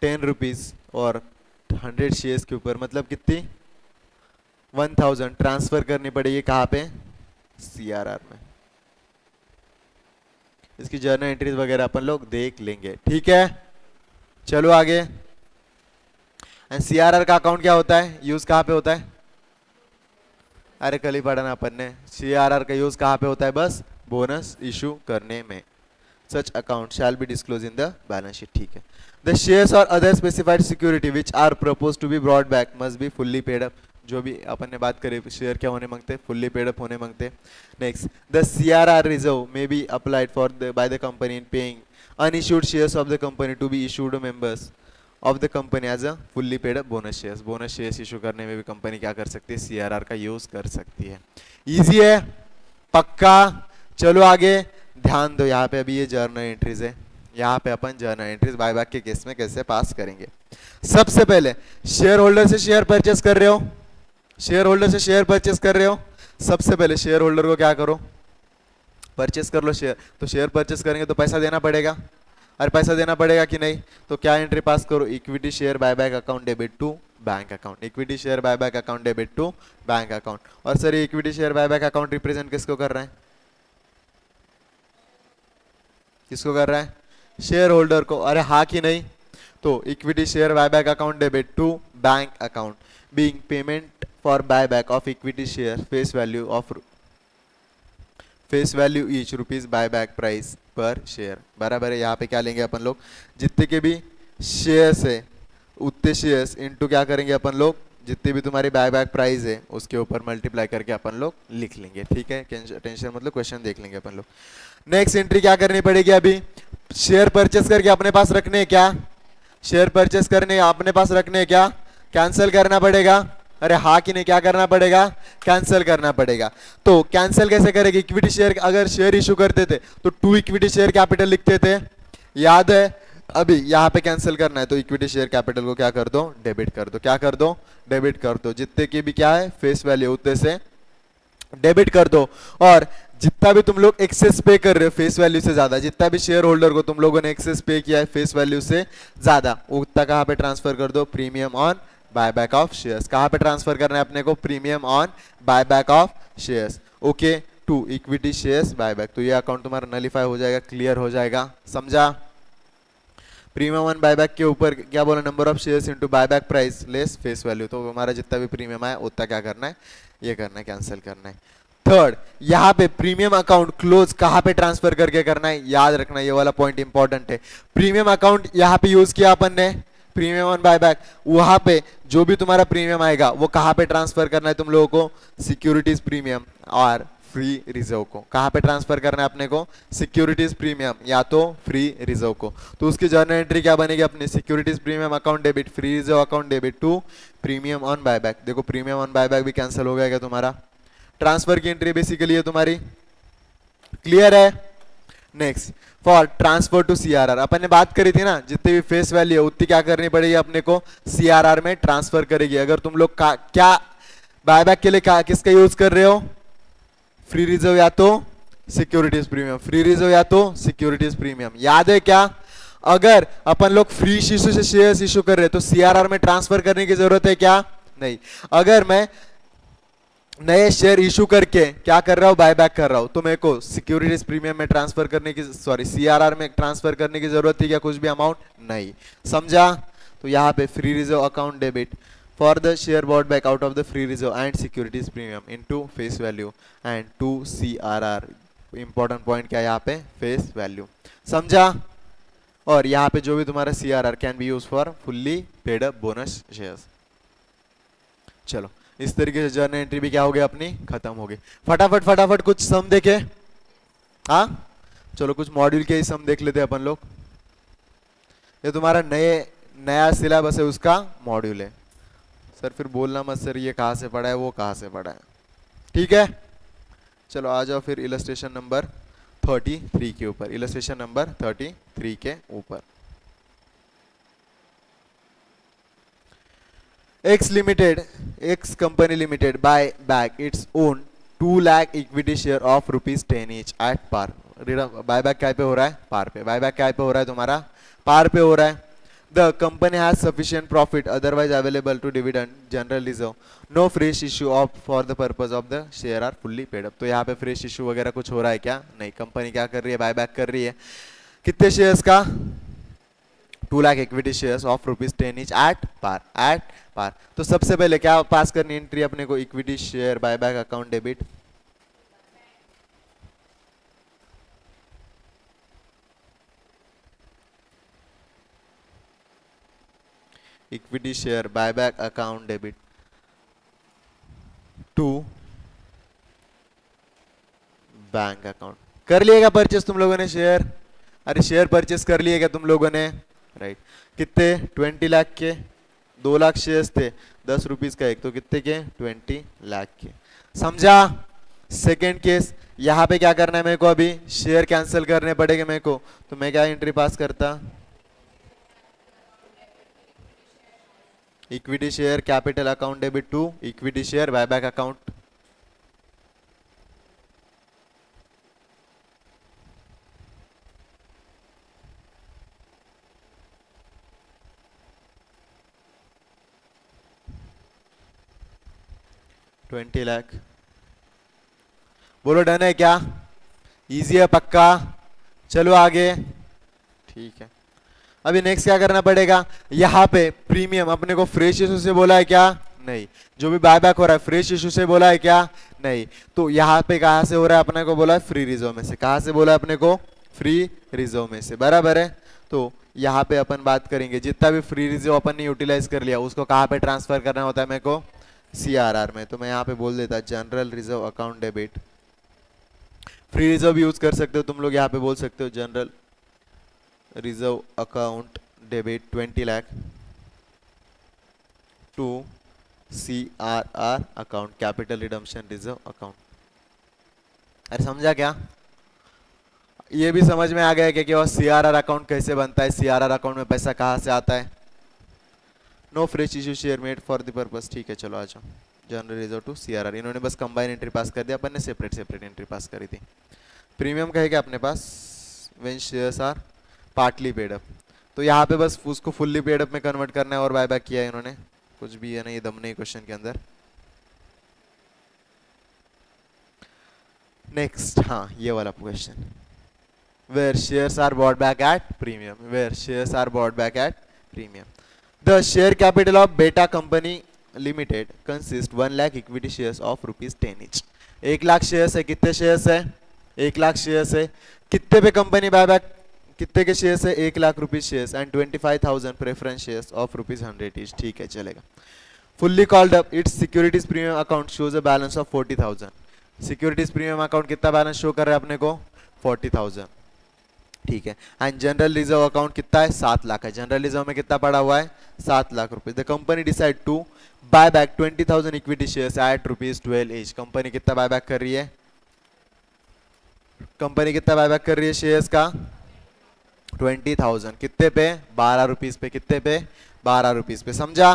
टेन रुपीज और हंड्रेड शेयर्स के ऊपर मतलब कितनी? वन थाउजेंड ट्रांसफर करनी पड़ेगी। कहाँ पे? सीआरआर में। इसकी जर्नल एंट्रीज वगैरह अपन लोग देख लेंगे, ठीक है? चलो आगे। एंड सीआरआर का अकाउंट क्या होता है? यूज कहाँ पे होता है? अरे कल ही पढ़ा ना अपन ने। सीआरआर का यूज कहाँ पे होता है? बस बोनस इशू करने में। Such account shall be disclosed in the balance sheet. ठीक है। The shares or other specified security which are proposed to be brought back must be fully paid up. जो भी अपन ने बात करी, शेयर क्या होने मांगते? Fully paid up होने मांगते। Next, the C R R reserve may be applied for the by the company in paying unissued shares of the company to be issued to members of the company as a fully paid up bonus shares. Bonus shares issue करने में भी company क्या कर सकती है? C R R का use कर सकती है। Easy है, पक्का। चलो आगे ध्यान दो। यहाँ पे अभी ये जर्नल एंट्रीज है, यहाँ पे अपन जर्नल एंट्रीज बायबैक के केस में कैसे पास करेंगे। सबसे पहले शेयर होल्डर से शेयर परचेस कर रहे हो, शेयर होल्डर से शेयर परचेस कर रहे हो। सबसे पहले शेयर होल्डर को क्या करो? परचेस कर लो शेयर। तो शेयर परचेस करेंगे तो पैसा देना पड़ेगा। अरे पैसा देना पड़ेगा कि नहीं? तो क्या एंट्री पास करो? Equity share buyback account debit to bank account. Equity share buyback account debit to bank account. और sir equity share buyback account represent किसको कर रहे हैं? किसको कर रहा है? शेयर होल्डर को। अरे हाँ कि नहीं? तो equity share buyback account debit to bank account being payment for buyback of equity share face value of face value each rupees buyback price per share. बराबर है। यहाँ पे क्या लेंगे अपन लोग? जितने के भी शेयर्स है उतने शेयर्स इनटू क्या करेंगे अपन लोग? जितनी भी तुम्हारी बायबैक प्राइस है उसके ऊपर मल्टीप्लाई करके अपन लोग लिख लेंगे, ठीक है? टेंशन मतलब क्वेश्चन देख लेंगे अपन लोग। नेक्स्ट एंट्री क्या करनी पड़ेगी, अभी शेयर परचेस करके अपने पास रखने हैं क्या, शेयर परचेस करने अपने पास रखने हैं क्या, कैंसिल करना पड़ेगा, अरे हाँ कि नहीं क्या करना पड़ेगा, कैंसिल करना पड़ेगा। तो कैंसिल कैसे करेंगे, इक्विटी शेयर अगर शेयर इशू करते थे तो टू इक्विटी शेयर कैपिटल लिखते थे, याद है, अभी यहाँ पे कैंसिल करना है तो इक्विटी शेयर कैपिटल को क्या कर दो, डेबिट कर दो, क्या कर दो, डेबिट कर दो, जितने की भी क्या है फेस वैल्यू उतने से डेबिट कर दो। और जितना भी तुम लोग एक्सेस पे कर रहे हो फेस वैल्यू से ज्यादा, जितना भी शेयर होल्डर को तुम लोगों ने एक्सेस पे किया है फेस वैल्यू से ज्यादा, उतना कहाँ पे ट्रांसफर कर दो, premium on buyback of shares. कहाँ पे ट्रांसफर करना है अपने को, premium on buyback of shares, okay, to equity shares buyback. तो ये अकाउंट तुम्हारा नलीफाई हो जाएगा, क्लियर हो जाएगा, समझा। प्रीमियम ऑन बायबैक के ऊपर क्या बोला, number of shares into buyback price less face value, तो हमारा जितना भी प्रीमियम आया उतना क्या करना है, ये करना है, कैंसिल करना है। थर्ड, यहाँ पे प्रीमियम अकाउंट क्लोज कहाँ पे ट्रांसफर करके करना है, याद रखना ये वाला पॉइंट इंपॉर्टेंट है। प्रीमियम अकाउंट यहाँ पे यूज किया अपन ने, प्रीमियम ऑन बायबैक, वहाँ पे जो भी तुम्हारा प्रीमियम आएगा वो कहाँ पे ट्रांसफर करना है तुम लोगों को, सिक्योरिटीज प्रीमियम और फ्री रिजर्व को। कहाँ पे ट्रांसफर करना है अपने को, सिक्योरिटीज प्रीमियम या तो फ्री रिजर्व को। तो उसकी जर्नल एंट्री क्या बनेगी अपनी, securities premium account debit, free reserve account debit to premium on buyback. देखो प्रीमियम ऑन बायबैक भी कैंसिल हो गया क्या तुम्हारा, ट्रांसफर की एंट्री बेसिकली है तुम्हारी, क्लियर है। Next, for transfer to CRR, अपन ने बात करी थी ना, जितनी भी फेस वैल्यू है उतनी क्या करनी पड़ेगी अपने को, सीआरआर में ट्रांसफर करेगी। अगर तुम लोग क्या बायबैक के लिए क्या किसका यूज कर रहे हो, फ्री रिजर्व या तो सिक्योरिटीज प्रीमियम, फ्री रिजर्व या तो सिक्योरिटीज प्रीमियम, याद है क्या। अगर अपन लोग फ्री इशू से शेयर इशू कर रहे हैं तो सीआरआर में ट्रांसफर करने की जरूरत है क्या, नहीं। अगर मैं नए शेयर इशू करके क्या कर रहा हूँ, बायबैक कर रहा हूँ, तो मेरे को सिक्योरिटीज प्रीमियम में ट्रांसफर करने की, सॉरी सीआरआर में ट्रांसफर करने की जरूरत है क्या कुछ भी अमाउंट, नहीं, समझा। तो यहाँ पे free reserve account debit for the share bought back out of the free reserve and securities premium into face value and to C R R, important point क्या है यहाँ पे, face value, समझा। और यहाँ पे जो भी तुम्हारा C R R can be used for fully paid up bonus shares। चलो इस तरीके से journal entry भी क्या हो गया अपनी, खत्म हो गई। फटाफट फटाफट कुछ सम देखे, हाँ चलो कुछ मॉड्यूल के ही सम देख लेते हैं अपन लोग। ये तुम्हारा नए नया सिलेबस है उसका मॉड्यूल है। सर फिर बोलना मत सर ये कहाँ से पढ़ा है वो कहाँ से पढ़ा है, ठीक है। चलो आ जाओ फिर इलस्ट्रेशन नंबर तैंतीस के ऊपर, इलस्ट्रेशन नंबर तैंतीस के ऊपर। X limited, X company limited buy back its own two lakh equity share of rupees ten each at par. Buyback क्या पे हो रहा है, पार पे। बायबैक क्या पे हो रहा है तुम्हारा, पार पे हो रहा है। The company has sufficient profit otherwise available to dividend general reserve, no fresh issue of for the purpose of the share are fully paid up। तो यहाँ पे fresh issue वगैरह कुछ हो रहा है क्या, नहीं। कंपनी क्या कर रही है, buyback कर रही है, कितने शेयर्स का, two lakh equity shares of rupees ten each at par, at par. तो सबसे पहले क्या पास करनी एंट्री अपने को, equity share buyback account debit, equity share buyback account debit to bank account. कर लिएगा परचेस तुम लोगों ने शेयर, अरे शेयर परचेस कर लिएगा तुम लोगों ने, राइट। कितने, ट्वेंटी लाख के, दो लाख शेयर्स थे, दस रुपीज का एक, तो कितने के, ट्वेंटी लाख के, समझा। सेकेंड केस, यहाँ पे क्या करना है मेरे को, अभी शेयर कैंसिल करने पड़ेंगे मेरे को, तो मैं क्या एंट्री पास करता, equity share capital account debit to equity share buyback account. Twenty lakh, बोलो डन है क्या, इजी है पक्का। चलो आगे, ठीक है। अभी नेक्स्ट क्या करना पड़ेगा, यहाँ पे प्रीमियम अपने को फ्रेश इशू से बोला है क्या, नहीं। जो भी बायबैक हो रहा है फ्रेश इशू से बोला है क्या, नहीं। तो यहाँ पे कहाँ से हो रहा है अपने को, बोला है फ्री रिजर्व में से। कहाँ से बोला है अपने को, फ्री रिजर्व में से, बराबर है। तो यहाँ पे अपन बात करेंगे जितना भी फ्री रिजर्व अपन ने यूटिलाइज कर लिया उसको कहाँ पे ट्रांसफर करना होता है मेरे को, सी आर आर में। तो मैं यहाँ पे बोल देता general reserve account debit free reserve use कर सकते हो तुम लोग, यहाँ पे बोल सकते हो general reserve account debit twenty lakh to C R R account capital redemption reserve account. अरे समझा क्या? ये भी समझ में आ गया क्या कि वह सी आर आर अकाउंट कैसे बनता है, सी आर आर अकाउंट में पैसा कहाँ से आता है। No fresh issue share made for the purpose, ठीक है चलो आ जाओ general reserve to C R R. इन्होंने बस कंबाइन एंट्री पास कर दिया, अपन ने सेपरेट सेपरेट एंट्री पास करी थी। प्रीमियम कहेगा अपने पास when shares are partly paid up, तो यहाँ पे बस उसको फुल्ली पेड अप में कन्वर्ट करना है और बाय बैक किया है इन्होंने, कुछ भी है नहीं दम नहीं क्वेश्चन के अंदर। नेक्स्ट हाँ ये वाला question, where shares are bought back at premium, where shares are bought back at premium. The share capital of Beta company limited consist one lakh equity shares of rupees ten each. एक लाख shares है, कितने shares है? एक लाख shares है। कितने पे कंपनी बायबैक, कितने के शेयर्स है? एक lakh rupees shares and twenty five thousand preference shares of rupees hundred each, ठीक है चलेगा। Fully called up, it's securities premium account shows a balance of forty thousand. Securities premium account कितना balance show कर रहा है अपने को? फोर्टी थाउजेंड, ठीक है। एंड जनरल रिजर्व अकाउंट कितना है? सात लाख है। जनरल रिजर्व में कितना पड़ा हुआ है? सात lakh rupees. The company decide to buy back twenty thousand equity shares at rupees twelve each. Company कितना बाय बैक कर रही है? कंपनी कितना बाय बैक कर रही है शेयर्स का? Twenty thousand. कितने पे? बारह रुपीज पे। कितने पे? बारह रुपीज पे। समझा?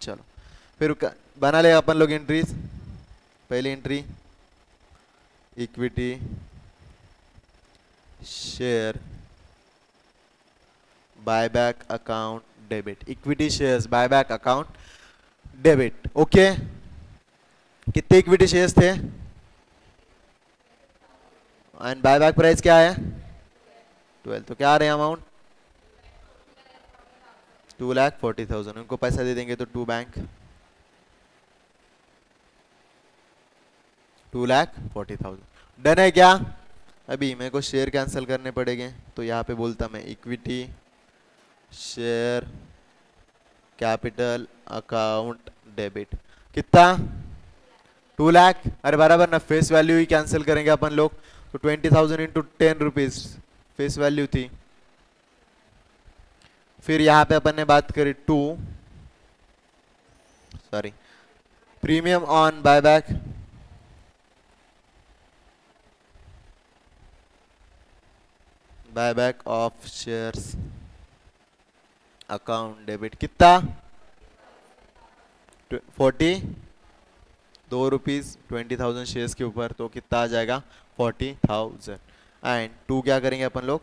चलो फिर बना लेगा अपन लोग एंट्रीज। पहली entry equity share buyback account debit, equity shares buyback account debit. Okay कितने इक्विटी शेयर्स थे एंड बायबैक प्राइस क्या है? ट्वेल्व, तो क्या आ रहे हैं amount? Two lakh forty thousand. उनको पैसा दे देंगे तो to bank two lakh forty thousand. Done है क्या? अभी मेरे को शेयर कैंसिल करने पड़ेंगे, तो यहाँ पे बोलता मैं equity share capital account debit कितना? टू लाख। अरे बराबर ना, फेस वैल्यू ही कैंसिल करेंगे अपन लोग, तो twenty thousand into ten rupees face value थी। फिर यहाँ पे अपन ने बात करी to sorry premium on buyback, buyback of shares account debit कितना? फोर्टी, दो रुपीज ट्वेंटी थाउजेंड शेयर्स के ऊपर, तो कितना आ जाएगा? Forty thousand. एंड टू क्या करेंगे अपन लोग?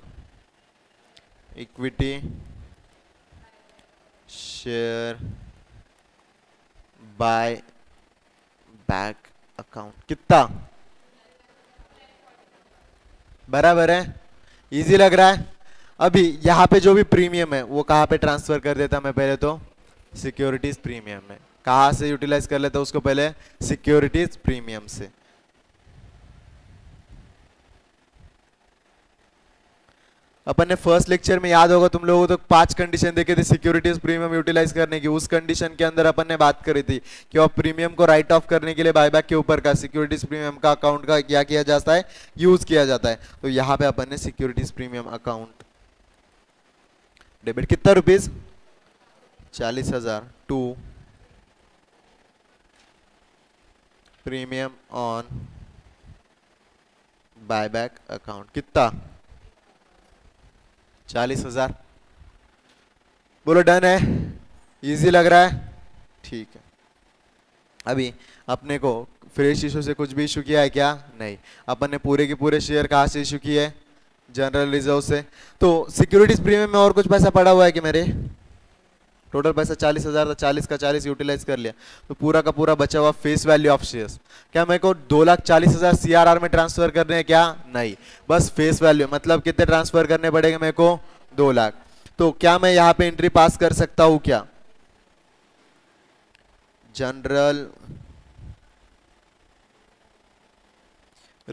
Equity share buy back account कितना? बराबर है, इजी लग रहा है। अभी यहाँ पे जो भी प्रीमियम है वो कहाँ पे ट्रांसफर कर देता मैं? पहले तो सिक्योरिटीज प्रीमियम में। कहाँ से यूटिलाइज कर लेता उसको? पहले सिक्योरिटीज प्रीमियम से। अपन ने फर्स्ट लेक्चर में याद होगा तुम लोगों को, तो पांच कंडीशन देखी थी सिक्योरिटीज प्रीमियम यूटिलाइज करने की। उस कंडीशन के अंदर अपन ने बात करी थी कि वह प्रीमियम को राइट ऑफ करने के लिए बायबैक के ऊपर का सिक्योरिटीज प्रीमियम का अकाउंट का क्या किया जाता है? यूज किया जाता है। तो यहाँ पे अपन ने सिक्योरिटीज प्रीमियम अकाउंट डेबिट कितना रुपीज? चालीस हजार to premium on buyback account कितना? चालीस हजार। बोलो डन है? इजी लग रहा है? ठीक है। अभी अपने को फ्रेश इशू से कुछ भी इशू किया है क्या? नहीं। अपन ने पूरे के पूरे शेयर कहाँ से इशू किए है? जनरल रिजर्व से। तो सिक्योरिटीज प्रीमियम में और कुछ पैसा पड़ा हुआ है कि मेरे? टोटल पैसा चालीस हजार था, चालीस का चालीस यूटिलाइज कर लिया, तो पूरा का पूरा बचा हुआ फेस वैल्यू ऑफ शेयर्स क्या मेरे को दो लाख चालीस हजार सी आर आर में ट्रांसफर करने हैं क्या? नहीं, बस फेस वैल्यू। मतलब कितने ट्रांसफर करने पड़ेंगे मेरे को? दो लाख। तो क्या मैं यहाँ पे एंट्री पास कर सकता हूँ क्या? General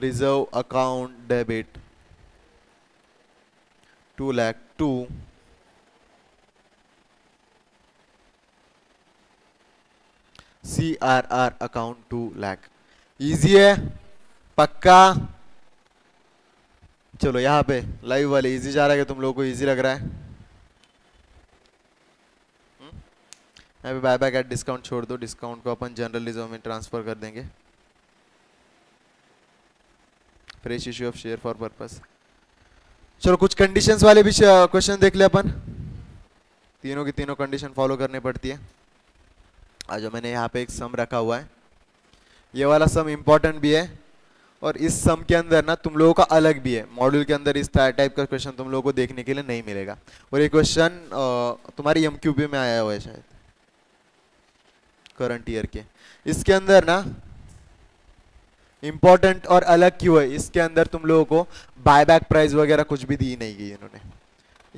reserve account debit two lakh to C R R account two lakh. Easy है? पक्का? चलो यहाँ पे लाइव वाले इजी जा रहा है कि तुम लोगों को इजी लग रहा है। यहाँ पे बाय बाय एट डिस्काउंट छोड़ दो, डिस्काउंट को अपन जर्नलिज्म में ट्रांसफर कर देंगे। Fresh issue of share for purpose. चलो कुछ कंडीशंस वाले भी क्वेश्चन देख ले अपन। तीनों की तीनों कंडीशन फॉलो करनी पड़ती है। आज मैंने यहाँ पे एक सम रखा हुआ है, ये वाला सम इम्पोर्टेंट भी है और इस सम के अंदर ना तुम लोगों का अलग भी है। मॉड्यूल के अंदर इस टाइप का क्वेश्चन तुम लोगों को देखने के लिए नहीं मिलेगा। और ये क्वेश्चन तुम्हारी एम क्यू बी में आया हुआ है शायद करंट ईयर के। इसके अंदर ना इम्पोर्टेंट और अलग क्यों है, इसके अंदर तुम लोगों को बायबैक प्राइस वगैरह कुछ भी दी नहीं गई इन्होंने।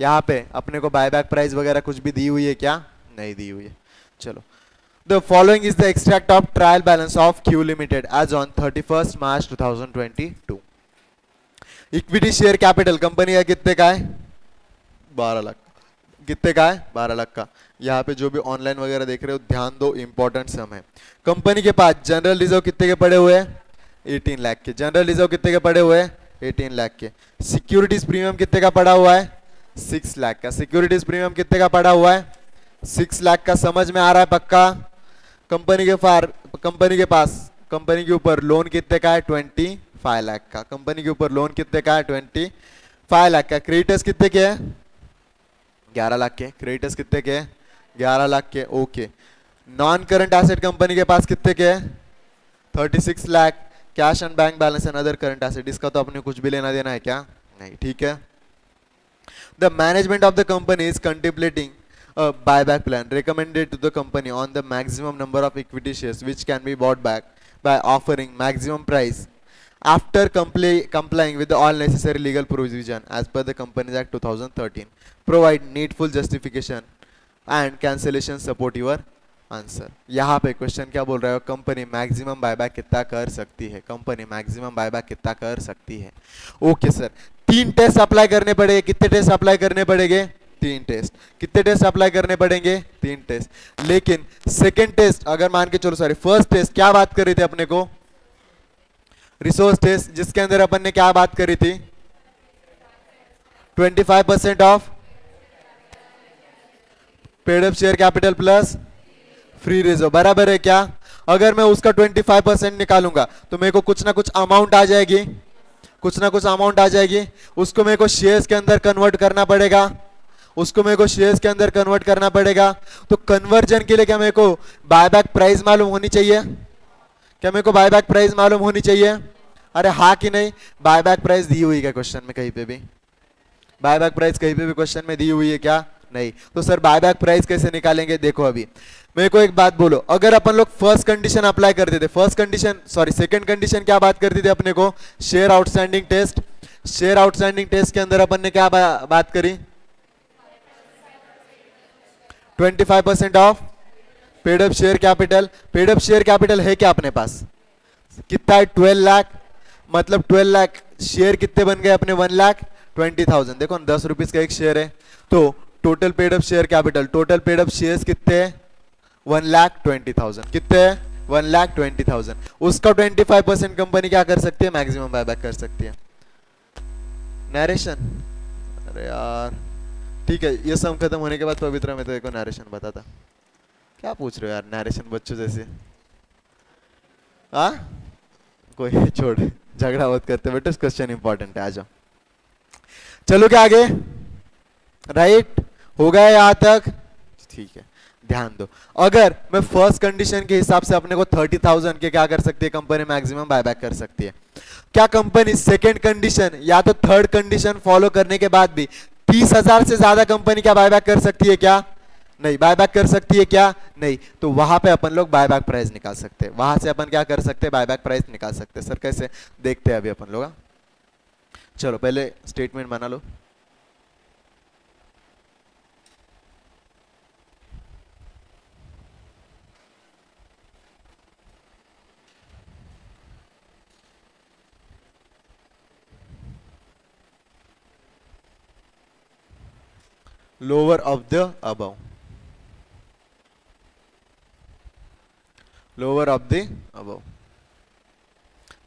यहाँ पे अपने को बायबैक प्राइस वगैरह कुछ भी दी हुई है क्या? नहीं दी हुई है। चलो, The following is the extract of trial balance of Q Limited as on thirty-first March twenty twenty-two. Equity share capital company का कितने का है? बारह लाख। कितने का है? बारह लाख का। यहाँ पे जो भी ऑनलाइन वगैरह देख रहे हो ध्यान दो, इंपॉर्टेंट सम है। कंपनी के पास जनरल रिजर्व कितने के पड़े हुए हैं? अठारह लाख के। जनरल रिजर्व कितने के पड़े हुए हैं? अठारह लाख के। सिक्योरिटीज प्रीमियम कितने का पड़ा हुआ है? छह लाख का। सिक्योरिटीज प्रीमियम कितने का पड़ा हुआ है? छह लाख का। समझ में आ रहा है पक्का? कंपनी के फार कंपनी के पास कंपनी के ऊपर लोन कितने का है? पच्चीस लाख का। कंपनी के ऊपर लोन कितने का है? पच्चीस लाख का। क्रेडिटर्स कितने के हैं? ग्यारह लाख के। क्रेडिटर्स कितने के हैं? ग्यारह लाख के। Okay, non current asset company के पास कितने के हैं? छत्तीस lakh. Cash and bank balance and other current asset, इसका तो आपने कुछ भी लेना देना है क्या? नहीं, ठीक है। The management of the company is contemplating a buyback plan recommended to the company on the maximum number of equity shares which can be bought back by offering maximum price after comply complying with all necessary legal provision as per the Companies Act twenty thirteen. Provide needful justification and cancellation support your answer. यहाँ पे question क्या बोल रहा है? Company maximum buyback कितना कर सकती है? कंपनी मैक्सिमम बायबैक कितना कर सकती है? ओके सर, तीन टेस्ट अप्लाई करने पड़ेंगे। कितने टेस्ट अप्लाई करने पड़ेंगे? तीन टेस्ट। कितने टेस्ट अप्लाई करने पड़ेंगे? तीन टेस्ट। लेकिन सेकंड टेस्ट अगर मान के चलो, सॉरी फर्स्ट टेस्ट क्या बात करी थी अपने को? रिसोर्स टेस्ट, जिसके अंदर अपन ने क्या बात करी थी? पच्चीस percent of paid up share capital plus free reserve बराबर है क्या? अगर मैं उसका पच्चीस परसेंट निकालूंगा तो मेरे को कुछ ना कुछ अमाउंट आ जाएगी, कुछ ना कुछ अमाउंट आ जाएगी। उसको मेरे को शेयर्स के अंदर कन्वर्ट करना पड़ेगा, उसको मेरे को शेयर्स के अंदर कन्वर्ट करना पड़ेगा। तो कन्वर्जन के लिए क्या मेरे को बायबैक प्राइस मालूम होनी चाहिए? क्या मेरे को बायबैक प्राइस मालूम होनी चाहिए? अरे हाँ कि नहीं? बायबैक प्राइस दी हुई है क्वेश्चन में कहीं पे भी? बायबैक प्राइस कहीं पे भी क्वेश्चन में दी हुई है क्या? नहीं। तो सर बायबैक प्राइस कैसे निकालेंगे? देखो अभी मेरे को एक बात बोलो, अगर अपन लोग फर्स्ट कंडीशन अप्लाई करते थे, first condition sorry second condition क्या बात करते थे अपने को? Share outstanding test. Share outstanding test के अंदर अपन ने क्या बा, बात करी? पच्चीस percent of paid up share capital. Paid up share capital है क्या अपने पास? कितना है? बारह लाख। मतलब बारह लाख शेयर कितने बन गए अपने? एक लाख बीस हज़ार। देखो दस रुपीस का एक शेयर है, तो total paid up share capital, total paid up shares कितने हैं? एक लाख बीस हज़ार। कितने हैं? एक लाख बीस हज़ार। उसका पच्चीस परसेंट कंपनी क्या कर सकती है? मैक्सिमम बायबैक कर सकती है। नरेशन, अरे यार ठीक है, ये सब खत्म होने के बाद पवित्रा में तो एक नरेशन बताता। क्या पूछ रहे हो यार, नरेशन बच्चों जैसे? हाँ कोई छोड़, झगड़ा मत करते बेटे, क्वेश्चन इंपॉर्टेंट है। आ जाओ, चलो क्या आगे? राइट, हो गया यहाँ तक? ठीक है, ध्यान दो। अगर मैं फर्स्ट कंडीशन के हिसाब से अपने को थर्टी थाउजेंड के क्या कर सकती है कंपनी? मैक्सिमम बायबैक कर सकती है। क्या कंपनी सेकेंड कंडीशन या तो थर्ड कंडीशन फॉलो करने के बाद भी तीस हजार से ज्यादा कंपनी क्या बायबैक कर सकती है? क्या नहीं? बायबैक कर सकती है क्या? नहीं। तो वहां पे अपन लोग बायबैक प्राइस निकाल सकते हैं, वहां से अपन क्या कर सकते हैं? बायबैक प्राइस निकाल सकते हैं। सर कैसे? देखते हैं अभी अपन लोग। चलो पहले स्टेटमेंट बना लो। Lower of the above, lower of the above।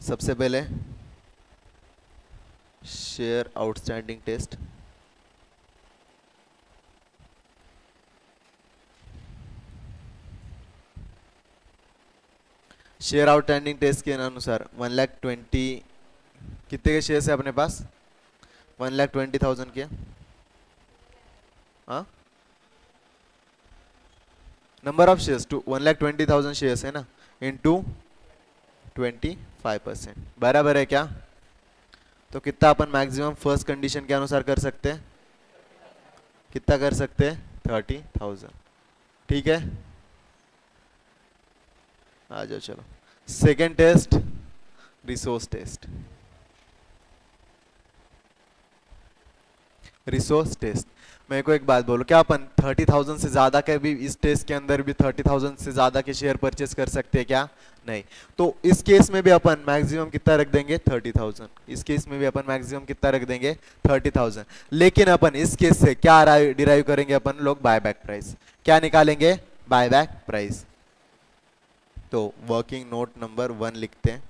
सबसे पहले share outstanding test, share outstanding test के अनुसार वन लैख ट्वेंटी कितने के शेयर्स है अपने पास, वन लैख ट्वेंटी थाउजेंड के, हाँ number of shares to one lakh twenty thousand shares है ना, into twenty five percent बराबर है क्या, तो कितना अपन मैक्सिमम फर्स्ट कंडीशन के अनुसार कर सकते हैं, कितना कर सकते हैं, थर्टी थाउजेंड ठीक है। आ जाओ चलो second test resource test, resource test मेरे को एक बात बोलो, क्या अपन थर्टी थाउजेंड से ज़्यादा के भी इस टेस्ट के अंदर भी थर्टी थाउजेंड से ज़्यादा के शेयर परचेस कर सकते हैं क्या, नहीं, तो इस केस में भी अपन मैक्सिमम कितना रख देंगे थर्टी थाउजेंड, इस केस में भी अपन मैक्सिमम कितना रख देंगे थर्टी थाउजेंड, लेकिन अपन इस केस से क्या डिराइव करेंगे अपन लोग, बायबैक प्राइस क्या निकालेंगे, बायबैक प्राइस, तो वर्किंग नोट नंबर वन लिखते हैं,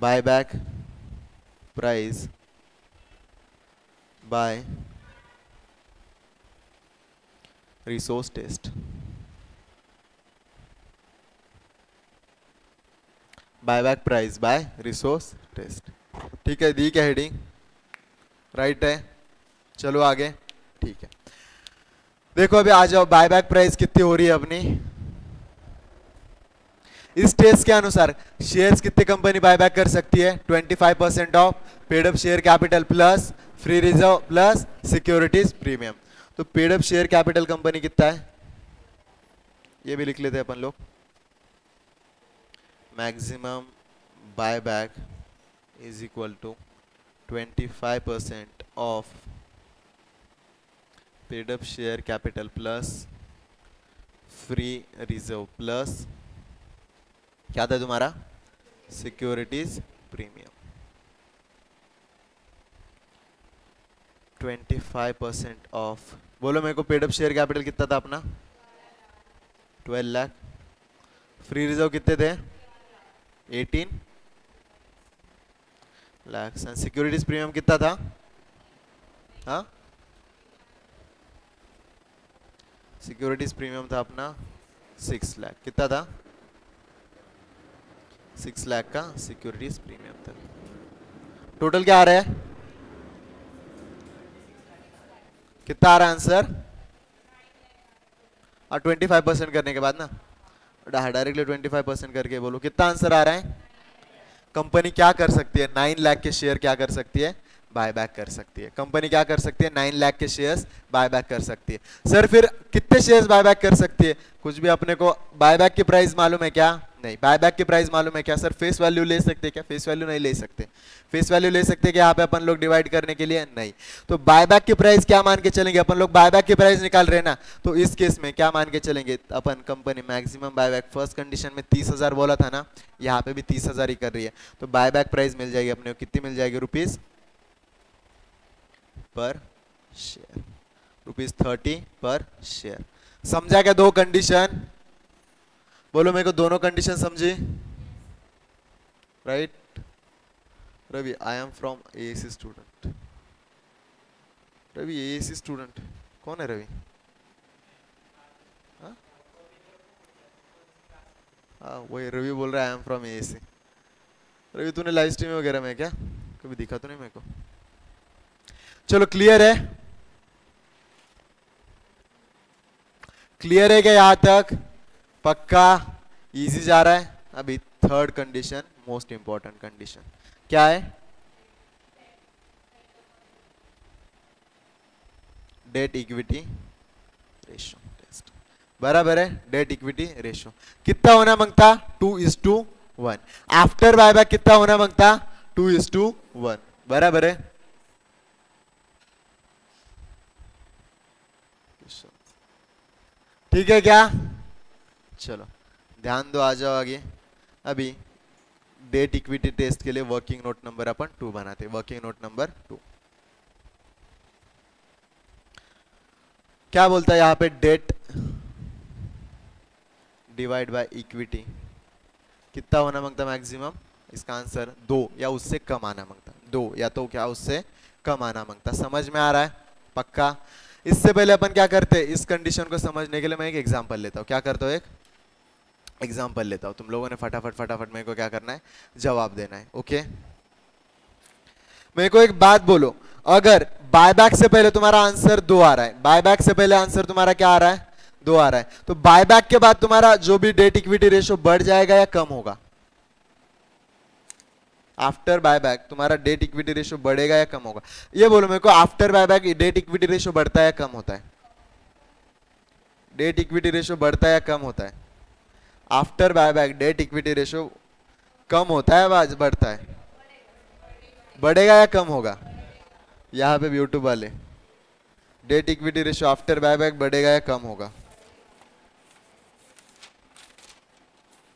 buyback price by resource test, buyback price by resource test ठीक है, दी क्या हेडिंग राइट है, चलो आगे ठीक है। देखो अभी आ जाओ, बायबैक प्राइस कितनी हो रही है अपनी इस टेस्ट के अनुसार, शेयर्स कितने कंपनी बायबैक कर सकती है, twenty five percent of paid up share capital plus free reserve plus securities premium, तो paid up share capital company कितना है, ये भी लिख लेते हैं अपन लोग, maximum buyback is equal to twenty five percent of paid up share capital plus free reserve plus क्या था तुम्हारा securities premium, twenty five percent of, बोलो मेरे को पेड अप शेयर कैपिटल कितना था अपना ट्वेल्व लाख, फ्री रिजर्व कितने थे एटीन लाख, सिक्योरिटीज प्रीमियम कितना था, हाँ सिक्योरिटीज प्रीमियम था अपना सिक्स लाख, कितना था सिक्स लाख का सिक्योरिटीज प्रीमियम था, टोटल क्या आ रहा है, कितना आ रहा है आंसर, और ट्वेंटी फाइव परसेंट करने के बाद ना डायरेक्टली ट्वेंटी फाइव परसेंट करके बोलो कितना आंसर आ रहा है, कंपनी क्या कर सकती है, नाइन लाख के शेयर क्या कर सकती है, बायबैक कर सकती है, कंपनी क्या कर सकती है, नाइन लाख के शेयर्स बायबैक कर सकती है। सर फिर कितने शेयर्स बायबैक कर सकती है, कुछ भी अपने को बायबैक की प्राइस मालूम है क्या, नहीं, बायबैक की प्राइस मालूम है क्या, सर फेस वैल्यू ले सकते क्या, फेस वैल्यू नहीं ले सकते, फेस वैल्यू ले सकते क्या यहाँ पे अपन लोग डिवाइड करने के लिए, नहीं, तो बायबैक की प्राइस क्या मान के चलेंगे अपन लोग, बायबैक की प्राइस निकाल रहे ना, तो इस केस में क्या मान के चलेंगे अपन, company maximum buyback first condition में तीस हजार बोला था ना, यहाँ पे भी तीस हजार ही कर रही है, तो बायबैक प्राइस मिल जाएगी अपने को कितनी मिल जाएगी, rupees per share, rupees thirty per share, समझा क्या दो कंडीशन, बोलो मेरे को दोनों कंडीशन समझी right, Ravi I am from AAC student, Ravi AAC student कौन है रवि, हाँ वही रवि बोल रहा है I am from AAC, Ravi तूने लाइव स्ट्रीम वगैरह में क्या कभी दिखा तो नहीं मेरे को, चलो क्लियर है, क्लियर है क्या यहां तक, पक्का इजी जा रहा है। अभी third condition most important condition क्या है, डेट इक्विटी रेशियो टेस्ट बराबर है, डेट इक्विटी रेशियो कितना होना मांगता, two is to one, after buyback कितना होना मांगता, टू इज टू वन बराबर है, ठीक है क्या, चलो ध्यान दो आ जाओ आगे। अभी डेट इक्विटी टेस्ट के लिए वर्किंग नोट नंबर अपन टू बनाते हैं, वर्किंग नोट नंबर टू क्या बोलता है यहाँ पे, डेट डिवाइड बाय इक्विटी कितना होना मांगता मैक्सिमम इसका आंसर दो या उससे कम आना मांगता, दो या तो क्या उससे कम आना मांगता। समझ में आ रहा है पक्का? इससे पहले अपन क्या करते हैं, इस कंडीशन को समझने के लिए मैं एक एग्जांपल लेता हूँ। क्या करता हूँ, एक एग्जांपल लेता हूँ। तुम लोगों ने फटाफट फटाफट मेरे को क्या करना है, जवाब देना है। ओके, मेरे को एक बात बोलो, अगर बायबैक से पहले तुम्हारा आंसर दो आ रहा है, बायबैक से पहले आंसर तुम्हारा क्या आ रहा है, दो आ रहा है, तो बायबैक के बाद तुम्हारा जो भी डेट इक्विटी रेशियो बढ़ जाएगा या कम होगा? आफ्टर बायबैक तुम्हारा डेट इक्विटी रेशियो बढ़ेगा या कम होगा? ये बोलो मेरे को, after buyback debt equity ratio बढ़ता है या कम होता है? डेट इक्विटी रेशियो बढ़ता है या कम होता है? After buyback debt equity ratio कम होता है या बढ़ता है? बढ़ेगा या कम होगा? यहाँ पे यूट्यूब वाले, debt equity ratio after buyback बढ़ेगा या कम होगा?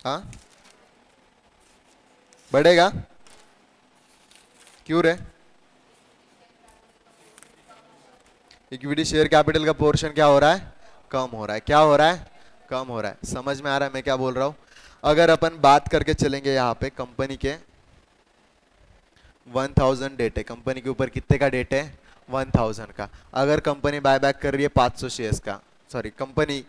हाँ, बढ़ेगा। क्यों रे? इक्विटी शेयर कैपिटल का पोर्शन क्या हो रहा है, कम हो रहा है। क्या हो रहा है, कम हो रहा है। समझ में आ रहा है मैं क्या बोल रहा हूँ? अगर अपन बात करके चलेंगे यहाँ पे, कंपनी के वन थाउजेंड डेट है, कंपनी के ऊपर कितने का डेट है, वन थाउजेंड का। अगर कंपनी बायबैक कर रही है पाँच सौ शेयर्स का, सॉरी कंपनी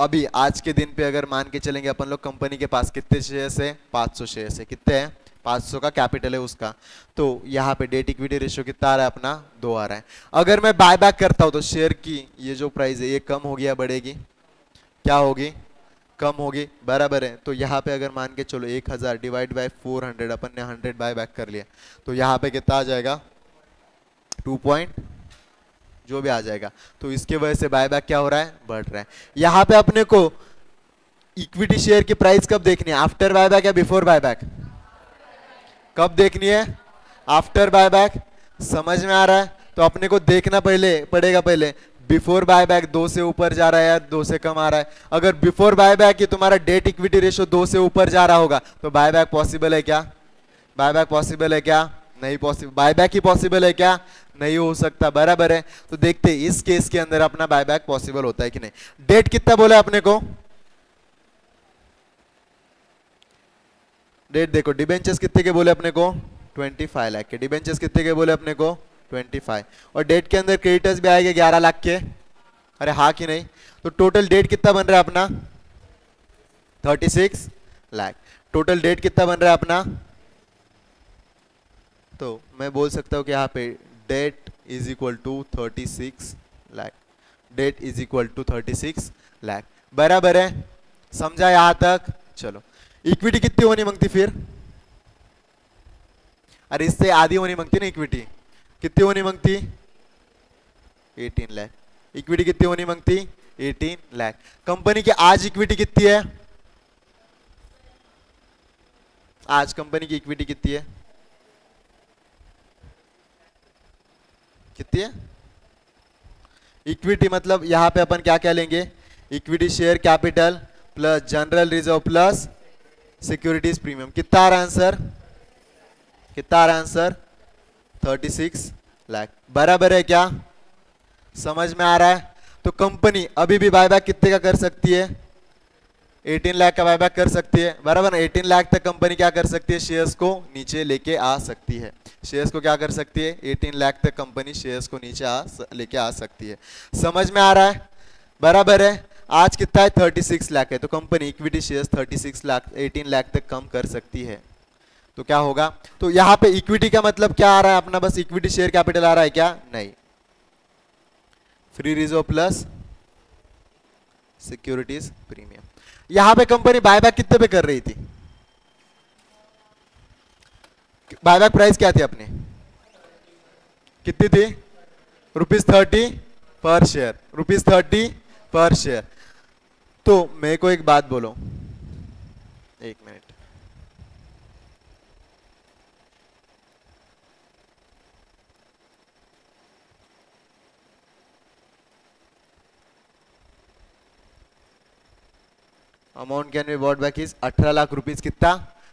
अभी आज के दिन पे अगर मान के चलेंगे अपन लोग, कंपनी के पास कितने शेयर्स है, पाँच सौ शेयर्स है, कितने हैं, पाँच सौ का कैपिटल है उसका। तो यहाँ पे डेट इक्विटी रेशियो कितना आ रहा है अपना, दो आ रहा है। अगर मैं बायबैक करता हूँ तो शेयर की ये जो प्राइस है ये कम होगी या बढ़ेगी, क्या होगी, कम होगी, बराबर है। तो यहाँ पे अगर मान के चलो एक हज़ार डिवाइड बाई फोर हंड्रेड अपन ने हंड्रेड बायबैक कर लिया, तो यहाँ पे कितना आ जाएगा, टू पॉइंट जो भी आ जाएगा। तो इसके वजह से बायबैक क्या हो रहा है, बढ़ रहा है। यहाँ पे अपने को इक्विटी शेयर की प्राइस कब देखनी है, आफ्टर बायबैक या बिफोर बायबैक? कब देखनी है, आफ्टर बायबैक। समझ में आ रहा है? तो अपने को देखना पहले पड़ेगा, पहले बिफोर बायबैक दो से ऊपर जा रहा है या दो से कम आ रहा है। अगर बिफोर बायबैक तुम्हारा डेट इक्विटी रेशियो दो से ऊपर जा रहा होगा तो बायबैक पॉसिबल है क्या, बायबैक पॉसिबल है क्या, नहीं पॉसिबल। बायबैक ही पॉसिबल है क्या, नहीं हो सकता, बराबर है। तो देखते हैं इस केस के अंदर अपना बायबैक पॉसिबल होता है कि नहीं। डेट कितना बोला अपने को, डेट देखो, डिबेंचर्स कितने के बोले अपने को, पच्चीस लाख के, डिबेंचर्स कितने के बोले अपने को, पच्चीस, और डेट के अंदर क्रेडिटर्स भी आएंगे ग्यारह लाख के। अरे हाँ कि नहीं? तो टोटल डेट कितना बन रहा है अपना, छत्तीस लाख। टोटल डेट कितना बन रहा है अपना, तो मैं बोल सकता हूँ कि यहाँ पे डेट इज इक्वल टू छत्तीस lakh, debt is equal to छत्तीस लाख, बराबर है। समझा यहाँ तक? चलो, इक्विटी कितनी होनी मांगती फिर, अरे इससे आधी होनी मांगती ना, इक्विटी कितनी होनी मांगती, अठारह लाख। इक्विटी कितनी होनी मांगती, अठारह लाख। कंपनी की आज इक्विटी कितनी है, आज कंपनी की इक्विटी कितनी है, कितनी है इक्विटी, मतलब यहां पे अपन क्या क्या लेंगे, equity share capital plus general reserve plus securities premium. कितना आ रहा आंसर, कितना आ रहा आंसर, छत्तीस लाख, बराबर है क्या? समझ में आ रहा है? तो कंपनी अभी भी बायबैक कितने का कर सकती है, अठारह लाख का बायबैक कर सकती है, बराबर ना। अठारह लाख तक कंपनी क्या कर सकती है, शेयर्स को नीचे लेके आ सकती है, शेयर्स को क्या कर सकती है, अठारह लाख तक कंपनी शेयर्स को नीचे आ लेके आ सकती है। समझ में आ रहा है, बराबर है। आज कितना है, छत्तीस लाख है, तो कंपनी इक्विटी शेयर्स छत्तीस लाख अठारह लाख तक कम कर सकती है, तो क्या होगा। तो यहाँ पे इक्विटी का मतलब क्या आ रहा है अपना, बस इक्विटी शेयर कैपिटल आ रहा है क्या, नहीं, free reserve plus securities premium. यहाँ पे कंपनी बायबैक कितने पे कर रही थी, बायबैक प्राइस क्या थी अपने, कितनी थी, rupees thirty per share, rupees thirty per share. तो मेरे को एक बात बोलो, एक minute, amount can be bought back is अठारह लाख रुपीज, कितना,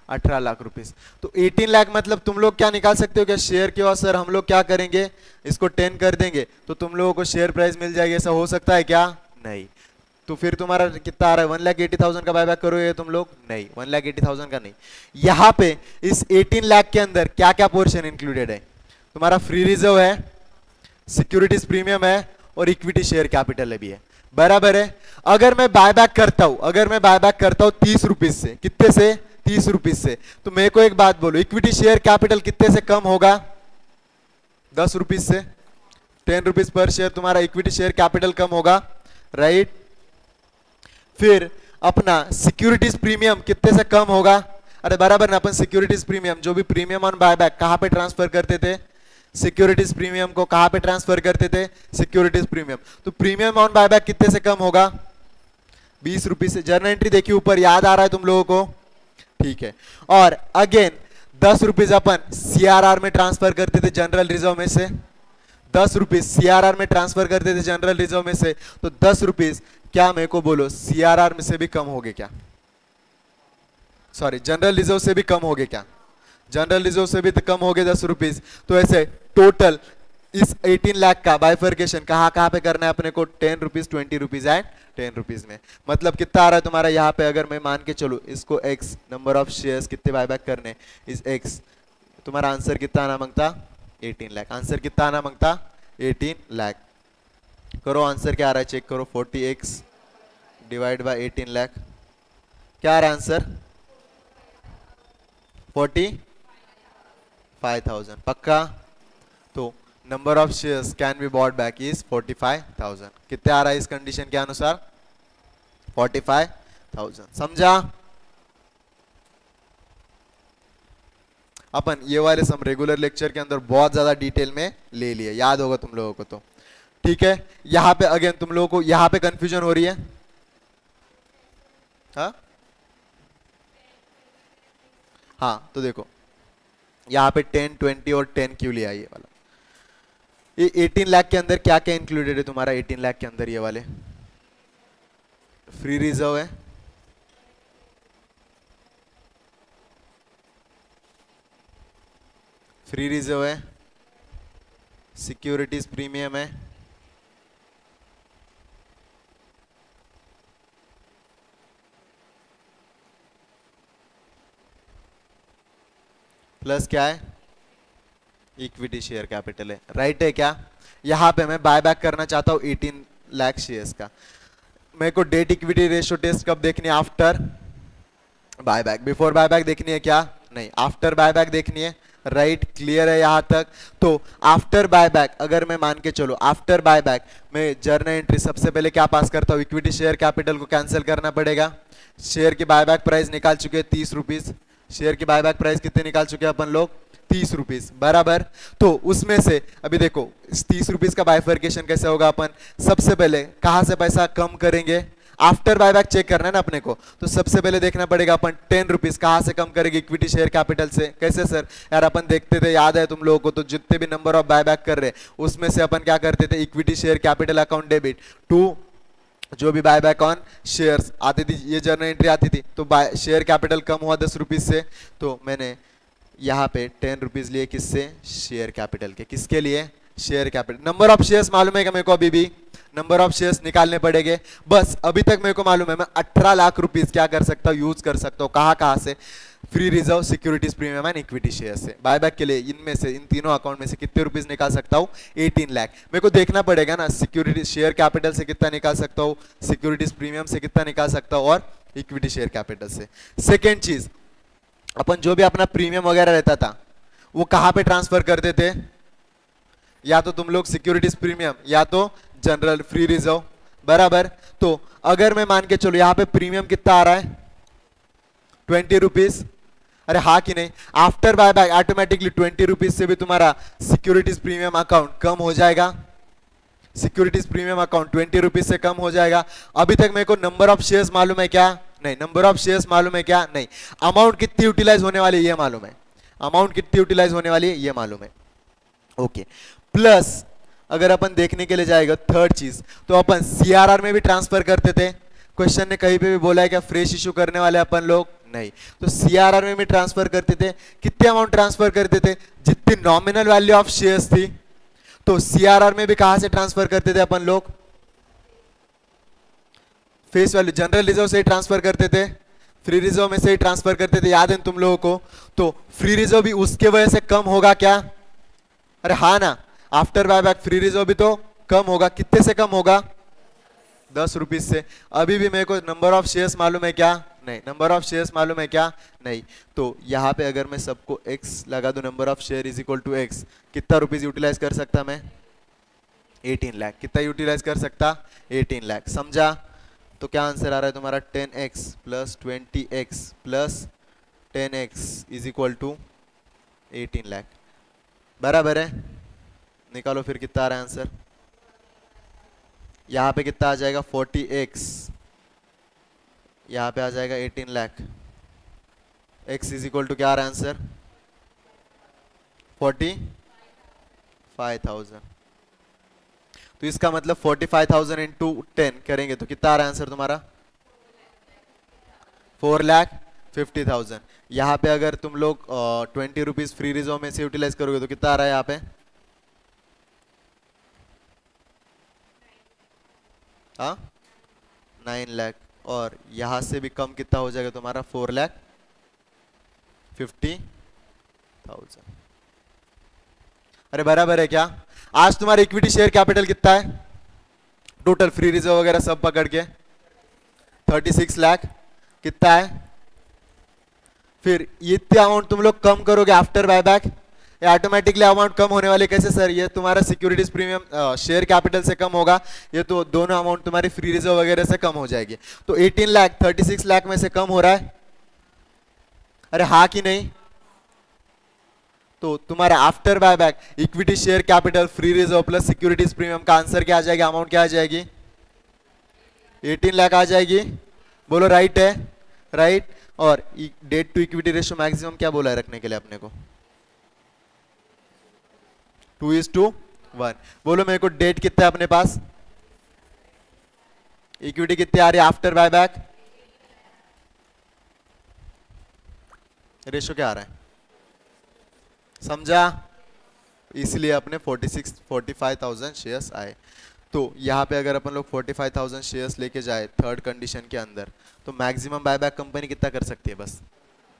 अठारह लाख रुपीज। तो अठारह लाख मतलब तुम लोग क्या निकाल सकते हो, क्या शेयर के, और सर हम लोग क्या करेंगे, इसको टेन कर देंगे तो तुम लोगों को शेयर प्राइस मिल जाएगी, ऐसा हो सकता है क्या, नहीं। तो फिर तुम्हारा कितना आ रहा है वन लाख एटी थाउजेंड का बायबैक करोगे तुम लोग? नहीं, वन लाख एटी थाउजेंड का नहीं। यहाँ पे इस एटीन लाख के अंदर क्या क्या पोर्शन इंक्लूडेड है? तुम्हारा फ्री रिजर्व है, सिक्योरिटीज प्रीमियम है और इक्विटी शेयर कैपिटल है भी है, बराबर है। अगर मैं बायबैक करता हूं अगर मैं बायबैक करता हूं तीस रुपीज से, कितने से? तीस रुपीज से। तो मेरे को एक बात बोलो, इक्विटी शेयर कैपिटल कितने से कम होगा? दस रुपीज से, टेन रुपीज पर शेयर तुम्हारा इक्विटी शेयर कैपिटल कम होगा, राइट। फिर अपना सिक्योरिटीज प्रीमियम कितने से कम होगा? अरे बराबर ना, अपन सिक्योरिटीज प्रीमियम जो भी प्रीमियम ऑन बायबैक कहाँ पे ट्रांसफर करते थे? सिक्योरिटीज प्रीमियम को कहाँ पे ट्रांसफर करते थे? Securities premium. तो प्रीमियम ऑन बायबैक कितने से कम होगा? बीस रुपीज से। जर्नल एंट्री देखिए ऊपर, याद आ रहा है तुम लोगों को? ठीक है। और अगेन दस रुपीज अपन सी आर आर में ट्रांसफर करते थे जनरल रिजर्व में से, दस रुपीज सी आर आर में ट्रांसफर करते थे जनरल रिजर्व में से। तो दस रुपीज क्या मेरे को बोलो सी आर आर में से भी कम हो गए क्या? सॉरी, जनरल रिजर्व से भी कम हो गए क्या? जनरल रिजर्व से भी कम हो गए दस रुपीज। तो ऐसे टोटल इस एटीन लाख का बाइफर्केशन कहाँ कहाँ पे करना है अपने को? Ten rupees, twenty rupees and ten rupees में। मतलब कितना आ रहा है तुम्हारा यहाँ पे? अगर मैं मान के चलू इसको एक्स नंबर ऑफ शेयर्स कितने बायबैक करने, इस एक्स, तुम्हारा आंसर कितना आना मांगता? एटीन लाख। आंसर कितना आना मांगता? एटीन लाख। करो आंसर क्या आ रहा है, चेक करो। Forty x divide by eighteen lakh, क्या आ रहा है आंसर? फोर्टी फाइव थाउजेंड, पक्का। तो number of shares can be bought back is forty five thousand. कितने आ रहा है इस कंडीशन के अनुसार? Forty five thousand. समझा? अपन ये वाले सब रेगुलर लेक्चर के अंदर बहुत ज्यादा डिटेल में ले लिए, याद होगा तुम लोगों को। तो ठीक है, यहां पे अगेन तुम लोगों को यहां पे कंफ्यूजन हो रही है? हाँ हाँ, तो देखो यहाँ पे टेन, ट्वेंटी और टेन क्यों लिया? ये वाला, ये एटीन लाख के अंदर क्या क्या इंक्लूडेड है तुम्हारा? एटीन लाख के अंदर ये वाले फ्री रिजर्व है, फ्री रिजर्व है, सिक्योरिटीज प्रीमियम है, प्लस क्या है? इक्विटी शेयर कैपिटल है, राइट है क्या? यहाँ पे मैं बायबैक करना चाहता हूँ एटीन लाख शेयर्स का। मेरे को डेट इक्विटी रेशियो टेस्ट कब देखनी है? After buyback. बिफोर बायबैक देखनी है क्या? नहीं, आफ्टर बायबैक देखनी है, राइट right, क्लियर है यहाँ तक। तो आफ्टर बायबैक अगर मैं मान के चलो, आफ्टर बायबैक मैं जर्नल एंट्री सबसे पहले क्या पास करता हूँ? इक्विटी शेयर कैपिटल को कैंसिल करना पड़ेगा। शेयर की बायबैक प्राइस निकाल चुके हैं तीस रुपीज। शेयर की बायबैक प्राइस कितने निकाल चुके हैं अपन लोग? तीस रुपीज, बराबर। तो उसमें से अभी देखो इस तीस रुपीज का बायफर्केशन कैसे होगा? अपन सबसे पहले कहाँ से पैसा कम करेंगे? आफ्टर बायबैक चेक करना है ना अपने को, तो सबसे पहले देखना पड़ेगा अपन टेन रुपीज कहाँ से कम करेंगे इक्विटी शेयर कैपिटल से। कैसे सर? यार अपन देखते थे, याद है तुम लोगों को, तो जितने भी नंबर ऑफ बायबैक कर रहे उसमें से अपन क्या करते थे? Equity share capital account debit to जो भी बायबैक ऑन शेयर्स आती थी, ये जर्नल एंट्री आती थी। तो शेयर कैपिटल कम हुआ दस रुपीज से, तो मैंने यहाँ पे टेन रुपीज लिए किससे? शेयर कैपिटल के। किसके लिए? Share capital. Number of shares मालूम है क्या मेरे को? अभी भी नंबर ऑफ शेयर्स निकालने पड़ेंगे। बस अभी तक मेरे को मालूम है मैं अठारह लाख रुपीस क्या कर सकता हूँ, यूज कर सकता हूँ। कहाँ कहाँ से? Free reserve, securities premium and equity share से। बायबैक के लिए इनमें से, इन तीनों अकाउंट में से कितने रुपीस निकाल सकता हूँ? एटीन लाख। मेरे को देखना पड़ेगा ना, सिक्योरिटी शेयर कैपिटल से कितना निकाल सकता हूँ, सिक्योरिटीज प्रीमियम से कितना निकाल सकता हूँ और इक्विटी शेयर कैपिटल से। सेकेंड चीज, अपन जो भी अपना प्रीमियम वगैरह रहता था वो कहाँ पे ट्रांसफर करते थे? या तो तुम लोग सिक्योरिटीज प्रीमियम या तो जनरल फ्री रिजर्व, बराबर। तो अगर मैं मान के चलो यहाँ पे प्रीमियम कितना आ रहा है? Twenty rupees. अरे हाँ कि नहीं? After buyback automatically twenty rupees से भी तुम्हारा सिक्योरिटीज प्रीमियम अकाउंट कम हो जाएगा। Securities premium account twenty rupees से कम हो जाएगा। अभी तक मेरे को नंबर ऑफ शेयर्स मालूम है क्या? नहीं। नंबर ऑफ शेयर्स मालूम है क्या? नहीं। अमाउंट कितनी यूटिलाइज होने वाली है ये मालूम है, अमाउंट कितनी यूटिलाइज होने वाली है ये मालूम है, ओके। प्लस अगर अपन देखने के लिए जाएगा थर्ड चीज, तो अपन सीआरआर में भी ट्रांसफर करते थे। क्वेश्चन ने कहीं पे भी बोला है क्या फ्रेश इशू करने वाले अपन लोग? नहीं। तो सीआरआर में भी ट्रांसफर करते थे। कितने अमाउंट ट्रांसफर करते थे? जितनी नॉमिनल वैल्यू ऑफ शेयर्स थी। तो सीआरआर में भी कहां से ट्रांसफर करते थे अपन लोग? फेस वैल्यू जनरल रिजर्व से ही ट्रांसफर करते थे, फ्री रिजर्व में से ही ट्रांसफर करते थे, याद है तुम लोगों को। तो फ्री रिजर्व भी उसके वजह से कम होगा क्या? अरे हाँ ना, आफ्टर बायबैक फ्री रिजर्व भी तो कम होगा। कितने से कम होगा? दस रुपीज से। अभी भी मेरे को नंबर ऑफ शेयर्स मालूम है क्या? नहीं। नंबर ऑफ शेयर्स मालूम है क्या? नहीं। तो यहाँ पे अगर मैं सबको एक्स लगा दूं, number of share is equal to x, कितना रुपीज यूटिलाइज कर सकता मैं? अठारह लाख। कितना यूटिलाइज कर सकता? अठारह लाख। समझा? तो क्या आंसर आ रहा है तुम्हारा? Ten x plus twenty x plus ten x is equal to अठारह लाख, बराबर है? निकालो फिर कितना आ रहा है आंसर। यहाँ पे कितना आ जाएगा? फोर्टी एक्स, यहाँ पे आ जाएगा अठारह lakh. x is equal to क्या आ रहा है आंसर? Forty five thousand. तो इसका मतलब forty five thousand into ten करेंगे तो कितना आ रहा है आंसर तुम्हारा? Four lakh fifty thousand. यहाँ पे अगर तुम लोग ट्वेंटी रुपीज फ्री रिजर्व में से यूटिलाइज करोगे तो कितना आ रहा है यहाँ पे? हाँ, नाइन लाख। और यहाँ से भी कम कितना हो जाएगा तुम्हारा? Four lakh fifty thousand. अरे बराबर है क्या? आज तुम्हारा इक्विटी शेयर कैपिटल कितना है टोटल? फ्री रिजर्व वगैरह सब पकड़ के थर्टी सिक्स लाख। कितना है फिर? इतने अमाउंट तुम लोग कम करोगे आफ्टर बायबैक, ऑटोमेटिकली अमाउंट कम होने वाले कैसे सर? ये तुम्हारा सिक्योरिटीज प्रीमियम शेयर कैपिटल से कम होगा, ये तो दोनों अमाउंट तुम्हारी फ्री रिजर्व वगैरह से कम हो जाएगी। तो अठारह लाख थर्टी सिक्स लाख में से कम हो रहा है। अरे हाँ कि नहीं? तो तुम्हारा after buyback equity share capital free reserve plus securities premium का आंसर क्या आ जाएगा? अमाउंट क्या आ जाएगी? अठारह लाख आ जाएगी। बोलो राइट है? राइट। और debt to equity ratio maximum क्या बोला है रखने के लिए अपने को? Two is to one. बोलो मेरे को डेट कितना है अपने पास? इक्विटी कितनी आ रही है आफ्टर बायबैक? रेशो क्या आ रहा है? समझा? इसलिए अपने forty six forty five thousand shares आए। तो यहाँ पे अगर अपन लोग फोर्टी फाइव थाउजेंड शेयर्स लेके जाए थर्ड कंडीशन के अंदर तो मैक्सिमम बायबैक कंपनी कितना कर सकती है? बस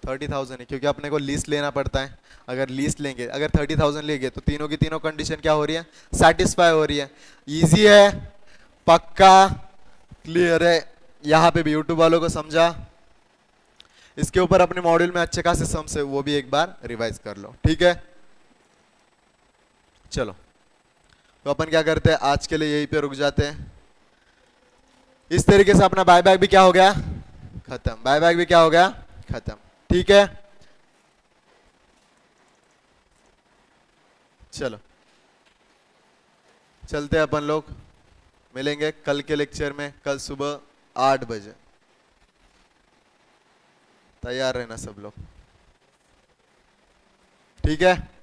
थर्टी थाउजेंड है, क्योंकि अपने को लीज लेना पड़ता है। अगर लीज लेंगे, अगर थर्टी थाउजेंड लेंगे तो तीनों की तीनों कंडीशन क्या हो रही है? सेटिस्फाई हो रही है। इजी है, पक्का, क्लियर है। यहाँ पे भी यूट्यूब वालों को समझा। इसके ऊपर अपने मॉड्यूल में अच्छे खासे सम्स है, वो भी एक बार रिवाइज कर लो, ठीक है? चलो, तो अपन क्या करते हैं, आज के लिए यहीं पे रुक जाते हैं। इस तरीके से अपना बायबैक भी क्या हो गया? खत्म। बायबैक भी क्या हो गया? खत्म। ठीक है, चलो चलते हैं अपन लोग। मिलेंगे कल के लेक्चर में, कल सुबह आठ बजे। तैयार रहना सब लोग, ठीक है?